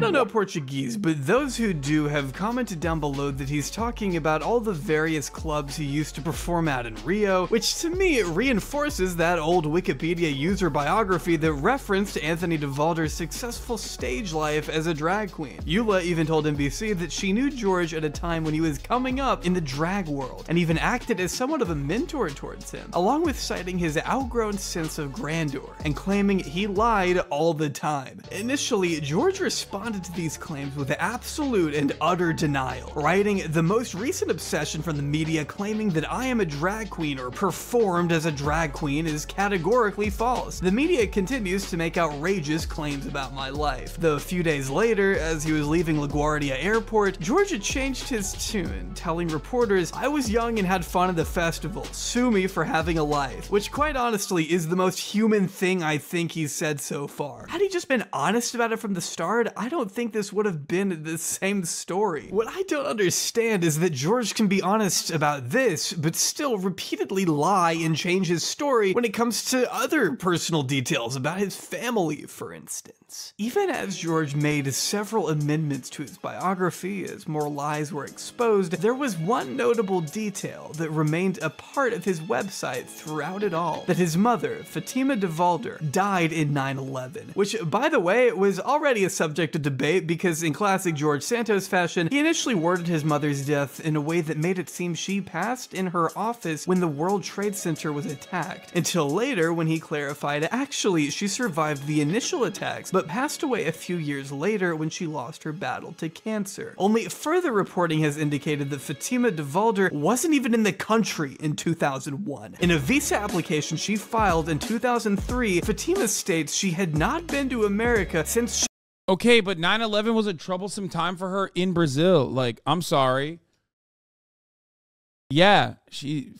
don't know Portuguese, but those who do have commented down below that he's talking about all the various clubs he used to perform at in Rio, which to me reinforces that old Wikipedia user biography that referenced Anthony Devolder's successful stage life as a drag queen. Eula even told NBC that she knew George at a time when he was coming up in the drag world, and even acted as somewhat of a mentor towards him, along with citing his outgrown sense of grandeur, and claiming he lied all the time. Initially, George responded to these claims with absolute and utter denial, writing, "The most recent obsession from the media claiming that I am a drag queen or performed as a drag queen is categorically false. The media continues to make outrageous claims about my life." Though a few days later, as he was leaving LaGuardia Airport, George had changed his tune, telling reporters, "I was young and had fun at the festival. Sue me for having a life," which quite honestly is the most human thing I think he's said so far. Had he just been honest about it from the start, I don't think this would have been the same story. What I don't understand is that George can be honest about this, but still repeatedly lie and change his story when it comes to other personal details about his family, for instance. Even as George made several amendments to his biography as more lies were exposed, there was one notable detail that remained a part of his website throughout it all, that his mother, Fátima Devolder, died in 9/11, which, by the way, was already a subject of debate because in classic George Santos fashion, he initially worded his mother's death in a way that made it seem she passed in her office when the World Trade Center was attacked, until later when he clarified, actually, she survived the initial attacks, but passed away a few years later when she lost her battle to cancer. Only further reporting has indicated that Fátima Devolder wasn't even in the country in 2001. In a visa application she filed in 2003, Fátima states she had not been to America since she— Okay, but 9/11 was a troublesome time for her in Brazil. Like, I'm sorry. Yeah, she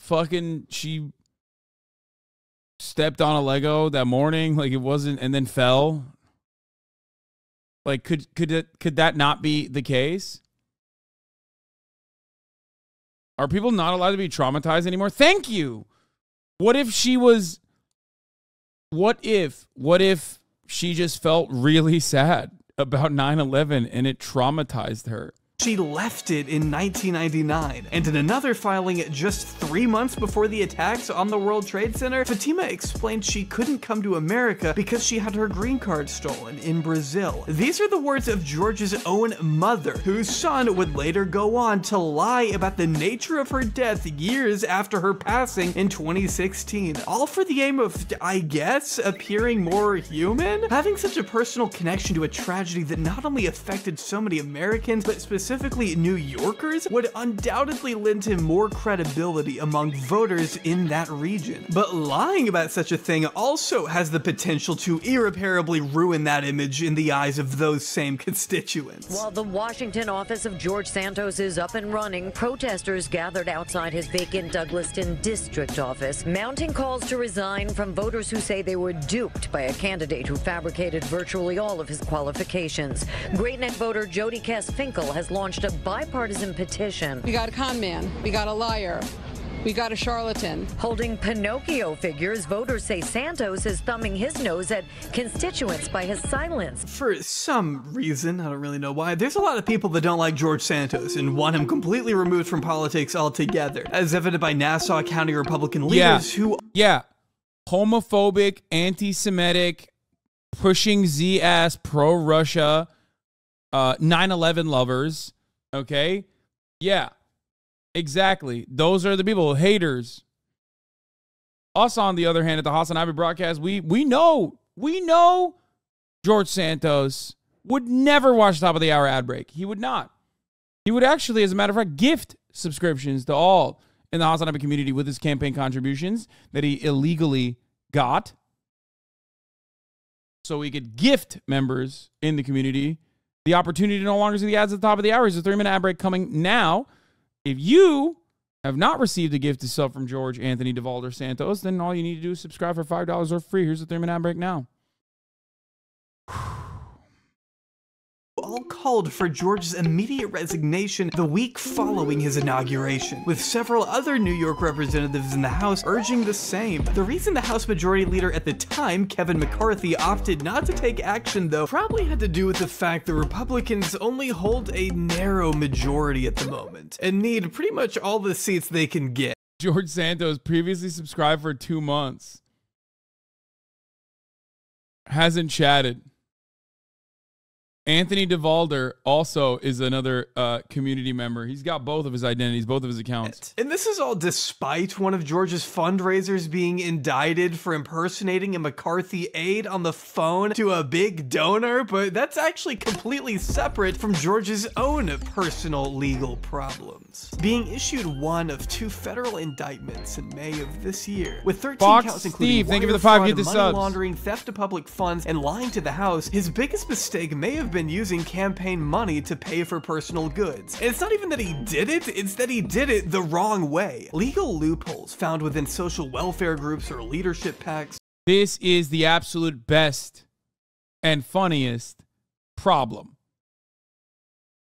stepped on a Lego that morning, like it wasn't, and then fell. Like, could that not be the case? Are people not allowed to be traumatized anymore? Thank you. What if she was... What if she just felt really sad about 9/11 and it traumatized her? She left it in 1999, and in another filing just 3 months before the attacks on the World Trade Center, Fátima explained she couldn't come to America because she had her green card stolen in Brazil. These are the words of George's own mother, whose son would later go on to lie about the nature of her death years after her passing in 2016. All for the aim of, I guess, appearing more human? Having such a personal connection to a tragedy that not only affected so many Americans, but specifically New Yorkers, would undoubtedly lend him more credibility among voters in that region. But lying about such a thing also has the potential to irreparably ruin that image in the eyes of those same constituents. While the Washington office of George Santos is up and running, protesters gathered outside his vacant Douglaston district office, mounting calls to resign from voters who say they were duped by a candidate who fabricated virtually all of his qualifications. Great Neck voter Jody Cass-Finkel has launched a bipartisan petition. We got a con man, we got a liar, we got a charlatan. Holding Pinocchio figures, voters say Santos is thumbing his nose at constituents by his silence. For some reason, I don't really know why, there's a lot of people that don't like George Santos and want him completely removed from politics altogether, as evident by Nassau County Republican leaders who... Yeah, homophobic, anti-Semitic, pushing Z-ass, pro-Russia, 9/11 lovers, okay? Yeah, exactly. Those are the people, haters. Us, on the other hand, at the Hasan Ivy broadcast, we know George Santos would never watch Top of the Hour ad break. He would not. He would actually, as a matter of fact, gift subscriptions to all in the Hasan Ivy community with his campaign contributions that he illegally got. So he could gift members in the community the opportunity to no longer see the ads at the top of the hour. Is a 3-minute ad break coming now. If you have not received a gift to sub from George Anthony Devolder Santos, then all you need to do is subscribe for $5 or free. Here's a 3-minute ad break now. All called for George's immediate resignation the week following his inauguration, with several other New York representatives in the House urging the same. The reason the House Majority Leader at the time, Kevin McCarthy, opted not to take action, though, probably had to do with the fact that Republicans only hold a narrow majority at the moment, and need pretty much all the seats they can get. George Santos previously subscribed for 2 months. Hasn't chatted. Anthony Devolder also is another community member. He's got both of his identities, both of his accounts. And this is all despite one of George's fundraisers being indicted for impersonating a McCarthy aide on the phone to a big donor, but that's actually completely separate from George's own personal legal problems. Being issued one of 2 federal indictments in May of this year, with 13 counts including wire fraud, money laundering, theft of public funds, and lying to the House, his biggest mistake may have been using campaign money to pay for personal goods. And it's not even that he did it, it's that he did it the wrong way. Legal loopholes found within social welfare groups or leadership PACs. This is the absolute best and funniest problem.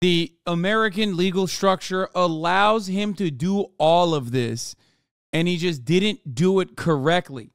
The American legal structure allows him to do all of this, and he just didn't do it correctly.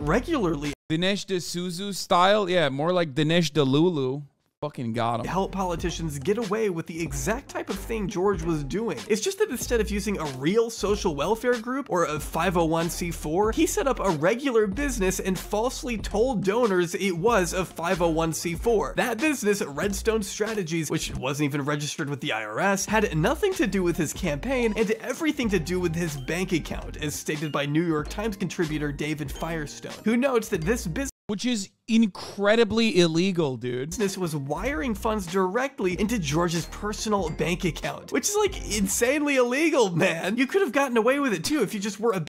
Regularly. Dinesh D'Souza style? Yeah, more like Dinesh D'Lulu. Fucking got him. Help politicians get away with the exact type of thing George was doing. It's just that instead of using a real social welfare group or a 501c4, he set up a regular business and falsely told donors it was a 501c4. That business, Redstone Strategies, which wasn't even registered with the IRS, had nothing to do with his campaign and everything to do with his bank account, as stated by New York Times contributor David Firestone, who notes that this business, which is incredibly illegal, dude, this was wiring funds directly into George's personal bank account, which is like insanely illegal, man. You could have gotten away with it too if you just were a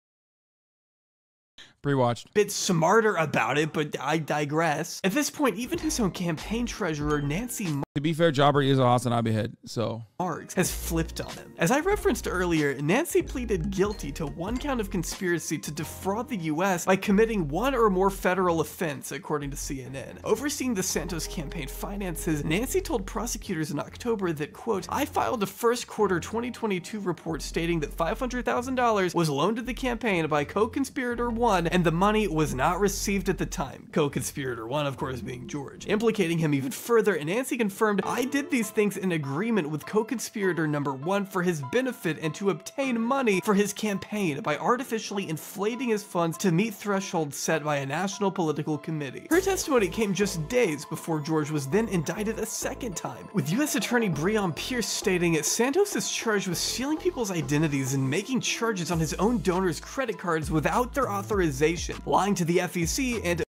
bit smarter about it, but I digress. At this point, even his own campaign treasurer, Nancy To be fair, Jaubrey is a Hasanabe head, so. Marks has flipped on him. As I referenced earlier, Nancy pleaded guilty to one count of conspiracy to defraud the US by committing one or more federal offense, according to CNN. Overseeing the Santos campaign finances, Nancy told prosecutors in October that, quote, I filed a first quarter 2022 report stating that $500,000 was loaned to the campaign by co-conspirator one, and the money was not received at the time. Co-conspirator one, of course, being George. Implicating him even further, and Nancy confirmed, I did these things in agreement with co-conspirator number one for his benefit and to obtain money for his campaign by artificially inflating his funds to meet thresholds set by a national political committee. Her testimony came just days before George was then indicted a second time, with U.S. Attorney Breon Pierce stating Santos is charged with stealing people's identities and making charges on his own donors' credit cards without their authorization, lying to the FEC and...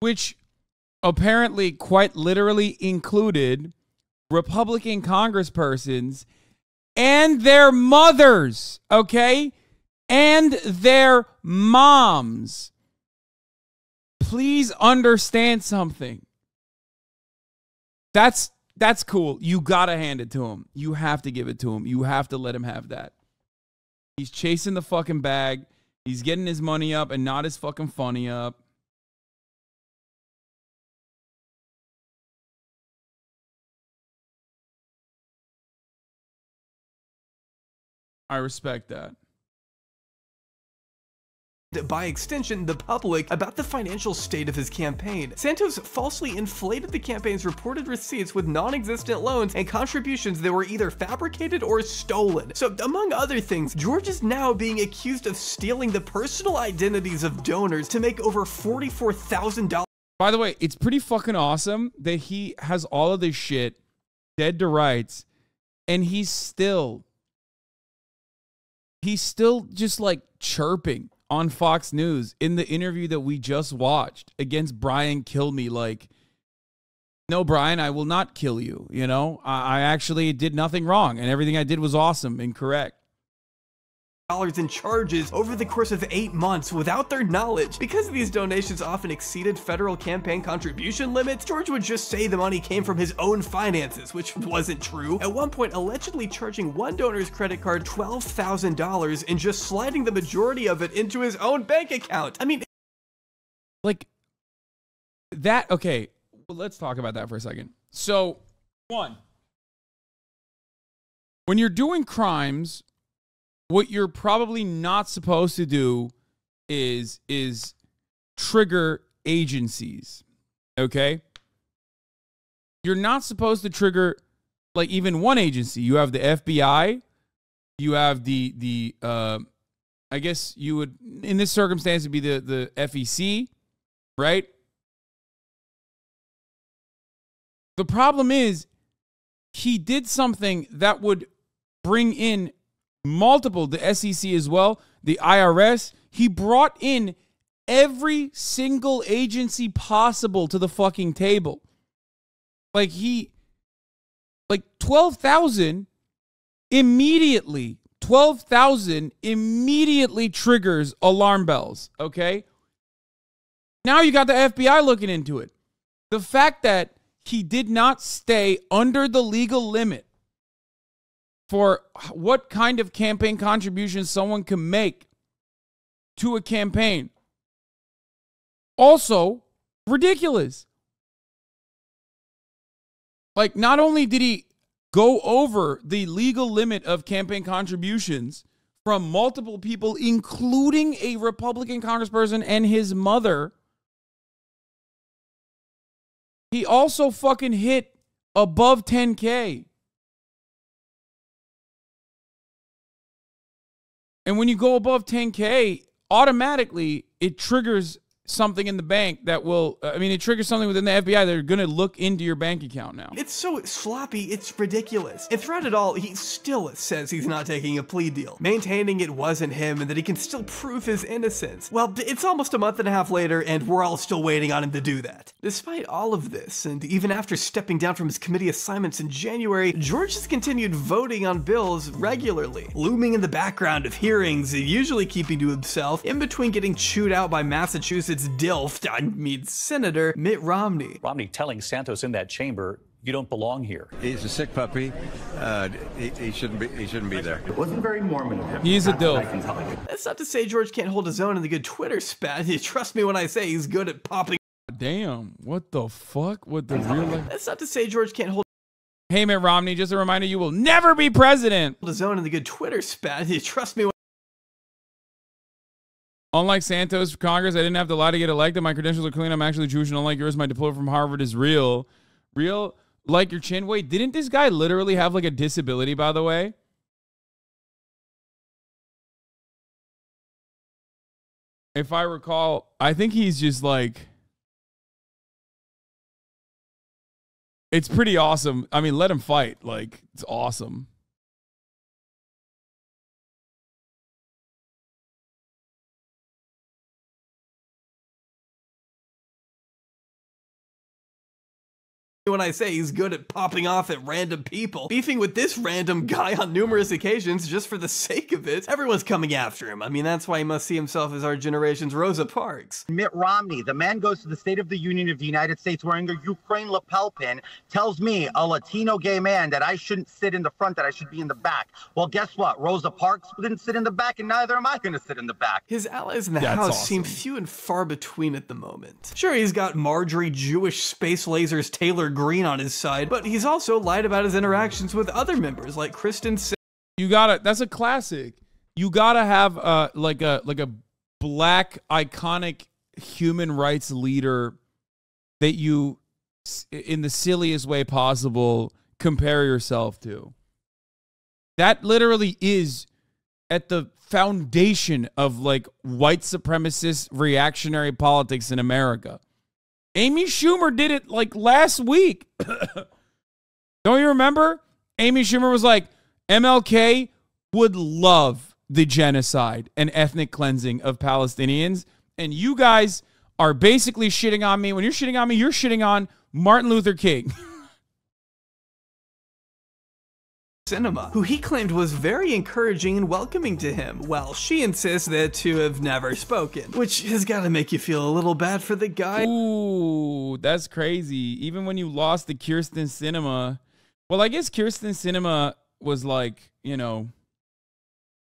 Which apparently quite literally included Republican congresspersons and their mothers, okay? And their moms. Please understand something. That's cool. You gotta hand it to him. You have to give it to him. You have to let him have that. He's chasing the fucking bag. He's getting his money up and not his fucking funny up. I respect that. By extension, the public, about the financial state of his campaign. Santos falsely inflated the campaign's reported receipts with non-existent loans and contributions that were either fabricated or stolen. So, among other things, George is now being accused of stealing the personal identities of donors to make over $44,000. By the way, it's pretty fucking awesome that he has all of this shit dead to rights, and he's still just like chirping on Fox News in the interview that we just watched against Brian Kilmeade, like, no, Brian, I will not kill you. You know, I actually did nothing wrong, and everything I did was awesome and correct. Dollars in charges over the course of 8 months without their knowledge. Because these donations often exceeded federal campaign contribution limits, George would just say the money came from his own finances, which wasn't true. At one point, allegedly charging one donor's credit card $12,000 and just sliding the majority of it into his own bank account. I mean, like that. Okay, well, let's talk about that for a second. So, one, when you're doing crimes, what you're probably not supposed to do is trigger agencies, okay? You're not supposed to trigger, like, even one agency. You have the FBI. You have the I guess you would, in this circumstance, it'd be the FEC, right? The problem is he did something that would bring in multiple, the SEC as well, the IRS. He brought in every single agency possible to the fucking table. Like, he, like, 12,000 immediately, 12,000 immediately triggers alarm bells, okay? Now you got the FBI looking into it. The fact that he did not stay under the legal limit for what kind of campaign contribution someone can make to a campaign. Also, ridiculous. Like, not only did he go over the legal limit of campaign contributions from multiple people, including a Republican congressperson and his mother, he also fucking hit above 10K. And when you go above 10K, automatically it triggers something in the bank that will, I mean, it triggers something within the FBI. They're going to look into your bank account now. It's so sloppy, it's ridiculous. And throughout it all, he still says he's not taking a plea deal, maintaining it wasn't him and that he can still prove his innocence. Well, it's almost a month and a half later, and we're all still waiting on him to do that. Despite all of this, and even after stepping down from his committee assignments in January, George has continued voting on bills regularly, looming in the background of hearings, usually keeping to himself, in between getting chewed out by Massachusetts DILF, I mean Senator Mitt Romney. Romney telling Santos in that chamber, you don't belong here. He's a sick puppy. He shouldn't be there. It wasn't very Mormon of him. He's a dope. That's not to say George can't hold his own in the good Twitter spat. You trust me when I say he's good at popping. Damn, what the fuck? What the real life? That's not to say George can't hold. Hey, Mitt Romney, just a reminder, you will never be president. Hold his own in the good Twitter spat. You trust me when. Unlike Santos for Congress, I didn't have to lie to get elected. My credentials are clean. I'm actually Jewish, and unlike yours, my diploma from Harvard is real. Real? Like your chin? Wait, didn't this guy literally have, like, a disability, by the way? If I recall, I think he's just, like... It's pretty awesome. I mean, let him fight. Like, it's awesome. When I say he's good at popping off at random people, beefing with this random guy on numerous occasions just for the sake of it, everyone's coming after him. I mean, that's why he must see himself as our generation's Rosa Parks. Mitt Romney, the man goes to the State of the Union of the United States wearing a Ukraine lapel pin, tells me, a Latino gay man, that I shouldn't sit in the front, that I should be in the back. Well, guess what? Rosa Parks didn't sit in the back, and neither am I going to sit in the back. His allies in the that's House awesome. Seem few and far between at the moment. Sure, he's got Marjorie Jewish space lasers tailored Green on his side, but he's also lied about his interactions with other members like Kyrsten Sinema. You gotta, that's a classic. You gotta have like a black iconic human rights leader that you, in the silliest way possible, compare yourself to. That literally is at the foundation of like white supremacist reactionary politics in America. Amy Schumer did it like last week. Don't you remember? Amy Schumer was like, MLK would love the genocide and ethnic cleansing of Palestinians. And you guys are basically shitting on me. When you're shitting on me, you're shitting on Martin Luther King. Sinema, who he claimed was very encouraging and welcoming to him, while she insists that two have never spoken, which has got to make you feel a little bad for the guy. Ooh, that's crazy. Even when you lost to Kyrsten Sinema, well, I guess Kyrsten Sinema was like, you know,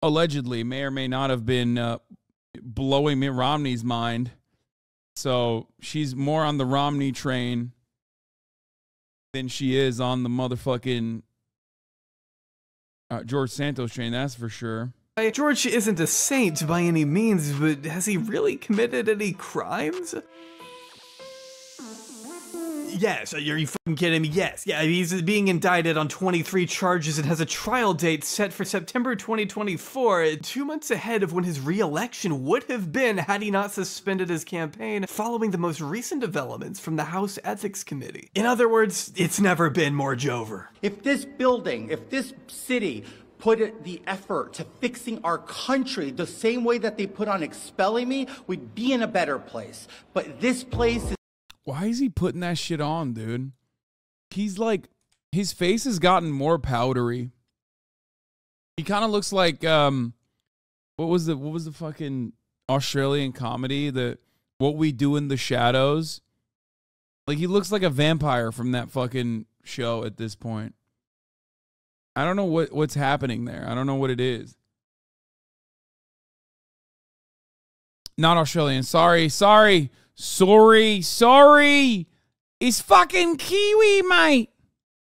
allegedly may or may not have been blowing Mitt Romney's mind. So she's more on the Romney train than she is on the motherfucking... George Santos train, that's for sure. George isn't a saint by any means, but has he really committed any crimes? Yes, are you fucking kidding me? Yes, yeah, he's being indicted on 23 charges and has a trial date set for September 2024, 2 months ahead of when his re-election would have been had he not suspended his campaign following the most recent developments from the House Ethics Committee. In other words, it's never been more Jover. If this building, if this city put the effort to fixing our country the same way that they put on expelling me, we'd be in a better place. But this place is... Why is he putting that shit on, dude? He's like, his face has gotten more powdery. He kind of looks like, what was the fucking Australian comedy, the What We Do in the Shadows? Like, he looks like a vampire from that fucking show at this point. I don't know what's happening there. I don't know what it is. Not Australian. Sorry. It's fucking Kiwi, mate.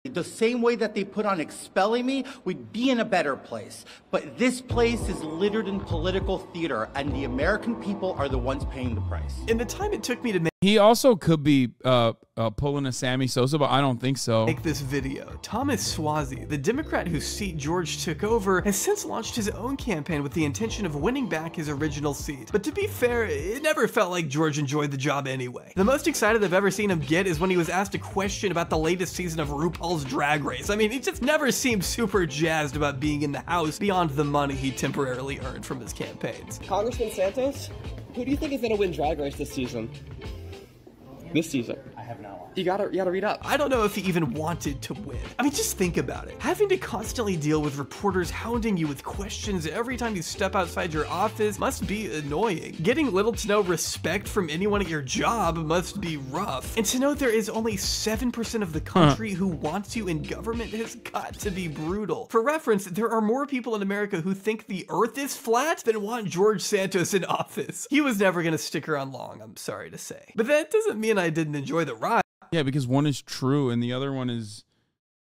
The same way that they put on expelling me, we'd be in a better place. But this place is littered in political theater, and the American people are the ones paying the price. In the time it took me to make... He also could be pulling a Sammy Sosa, but I don't think so. Make this video. Thomas Suozzi, the Democrat whose seat George took over, has since launched his own campaign with the intention of winning back his original seat. But to be fair, it never felt like George enjoyed the job anyway. The most excited I've ever seen him get is when he was asked a question about the latest season of RuPaul's Drag Race. I mean, he just never seemed super jazzed about being in the House beyond the money he temporarily earned from his campaigns. Congressman Santos, who do you think is going to win Drag Race this season? have not watched. You gotta read up. I don't know if he even wanted to win. I mean, just think about it. Having to constantly deal with reporters hounding you with questions every time you step outside your office must be annoying. Getting little to no respect from anyone at your job must be rough. And to know there is only 7% of the country who wants you in government has got to be brutal. For reference, there are more people in America who think the earth is flat than want George Santos in office. He was never gonna stick around long, I'm sorry to say. But that doesn't mean I didn't enjoy the ride. Yeah, because one is true and the other one is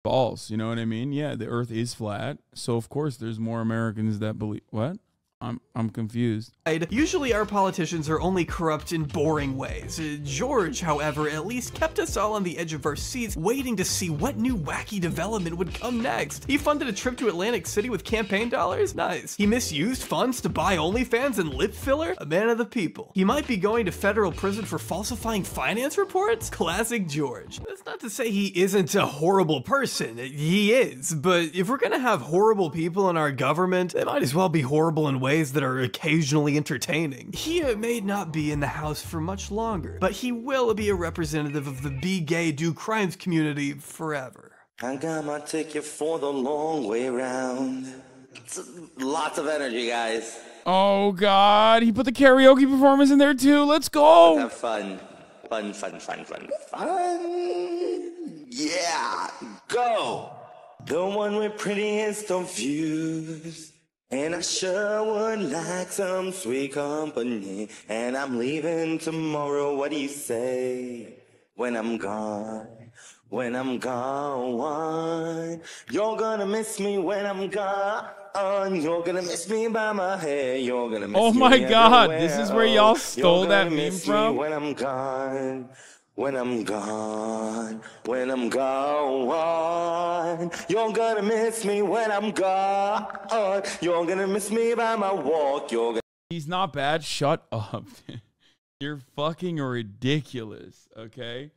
false. You know what I mean? Yeah, the earth is flat. So of course there's more Americans that believe, what? I'm confused. Usually our politicians are only corrupt in boring ways. George, however, at least kept us all on the edge of our seats, waiting to see what new wacky development would come next. He funded a trip to Atlantic City with campaign dollars? Nice. He misused funds to buy OnlyFans and lip filler? A man of the people. He might be going to federal prison for falsifying finance reports? Classic George. That's not to say he isn't a horrible person. He is. But if we're gonna have horrible people in our government, they might as well be horrible in ways that are occasionally entertaining. He may not be in the House for much longer, but he will be a representative of the Be Gay, Do Crimes community forever. I got my ticket for the long way round. It's lots of energy, guys. Oh God, he put the karaoke performance in there too. Let's go. Let's have fun. Fun, fun, fun, fun, fun. Yeah, go. The one with prettiest of views. And I sure would like some sweet company. And I'm leaving tomorrow, what do you say? When I'm gone, when I'm gone. You're gonna miss me when I'm gone. You're gonna miss me by my hair. You're gonna miss me. Oh my God, this is where y'all stole that meme from? When I'm gone. When I'm gone, when I'm gone, you're gonna miss me when I'm gone. You're gonna miss me by my walk. You're gonna. He's not bad. Shut up. You're fucking ridiculous. Okay.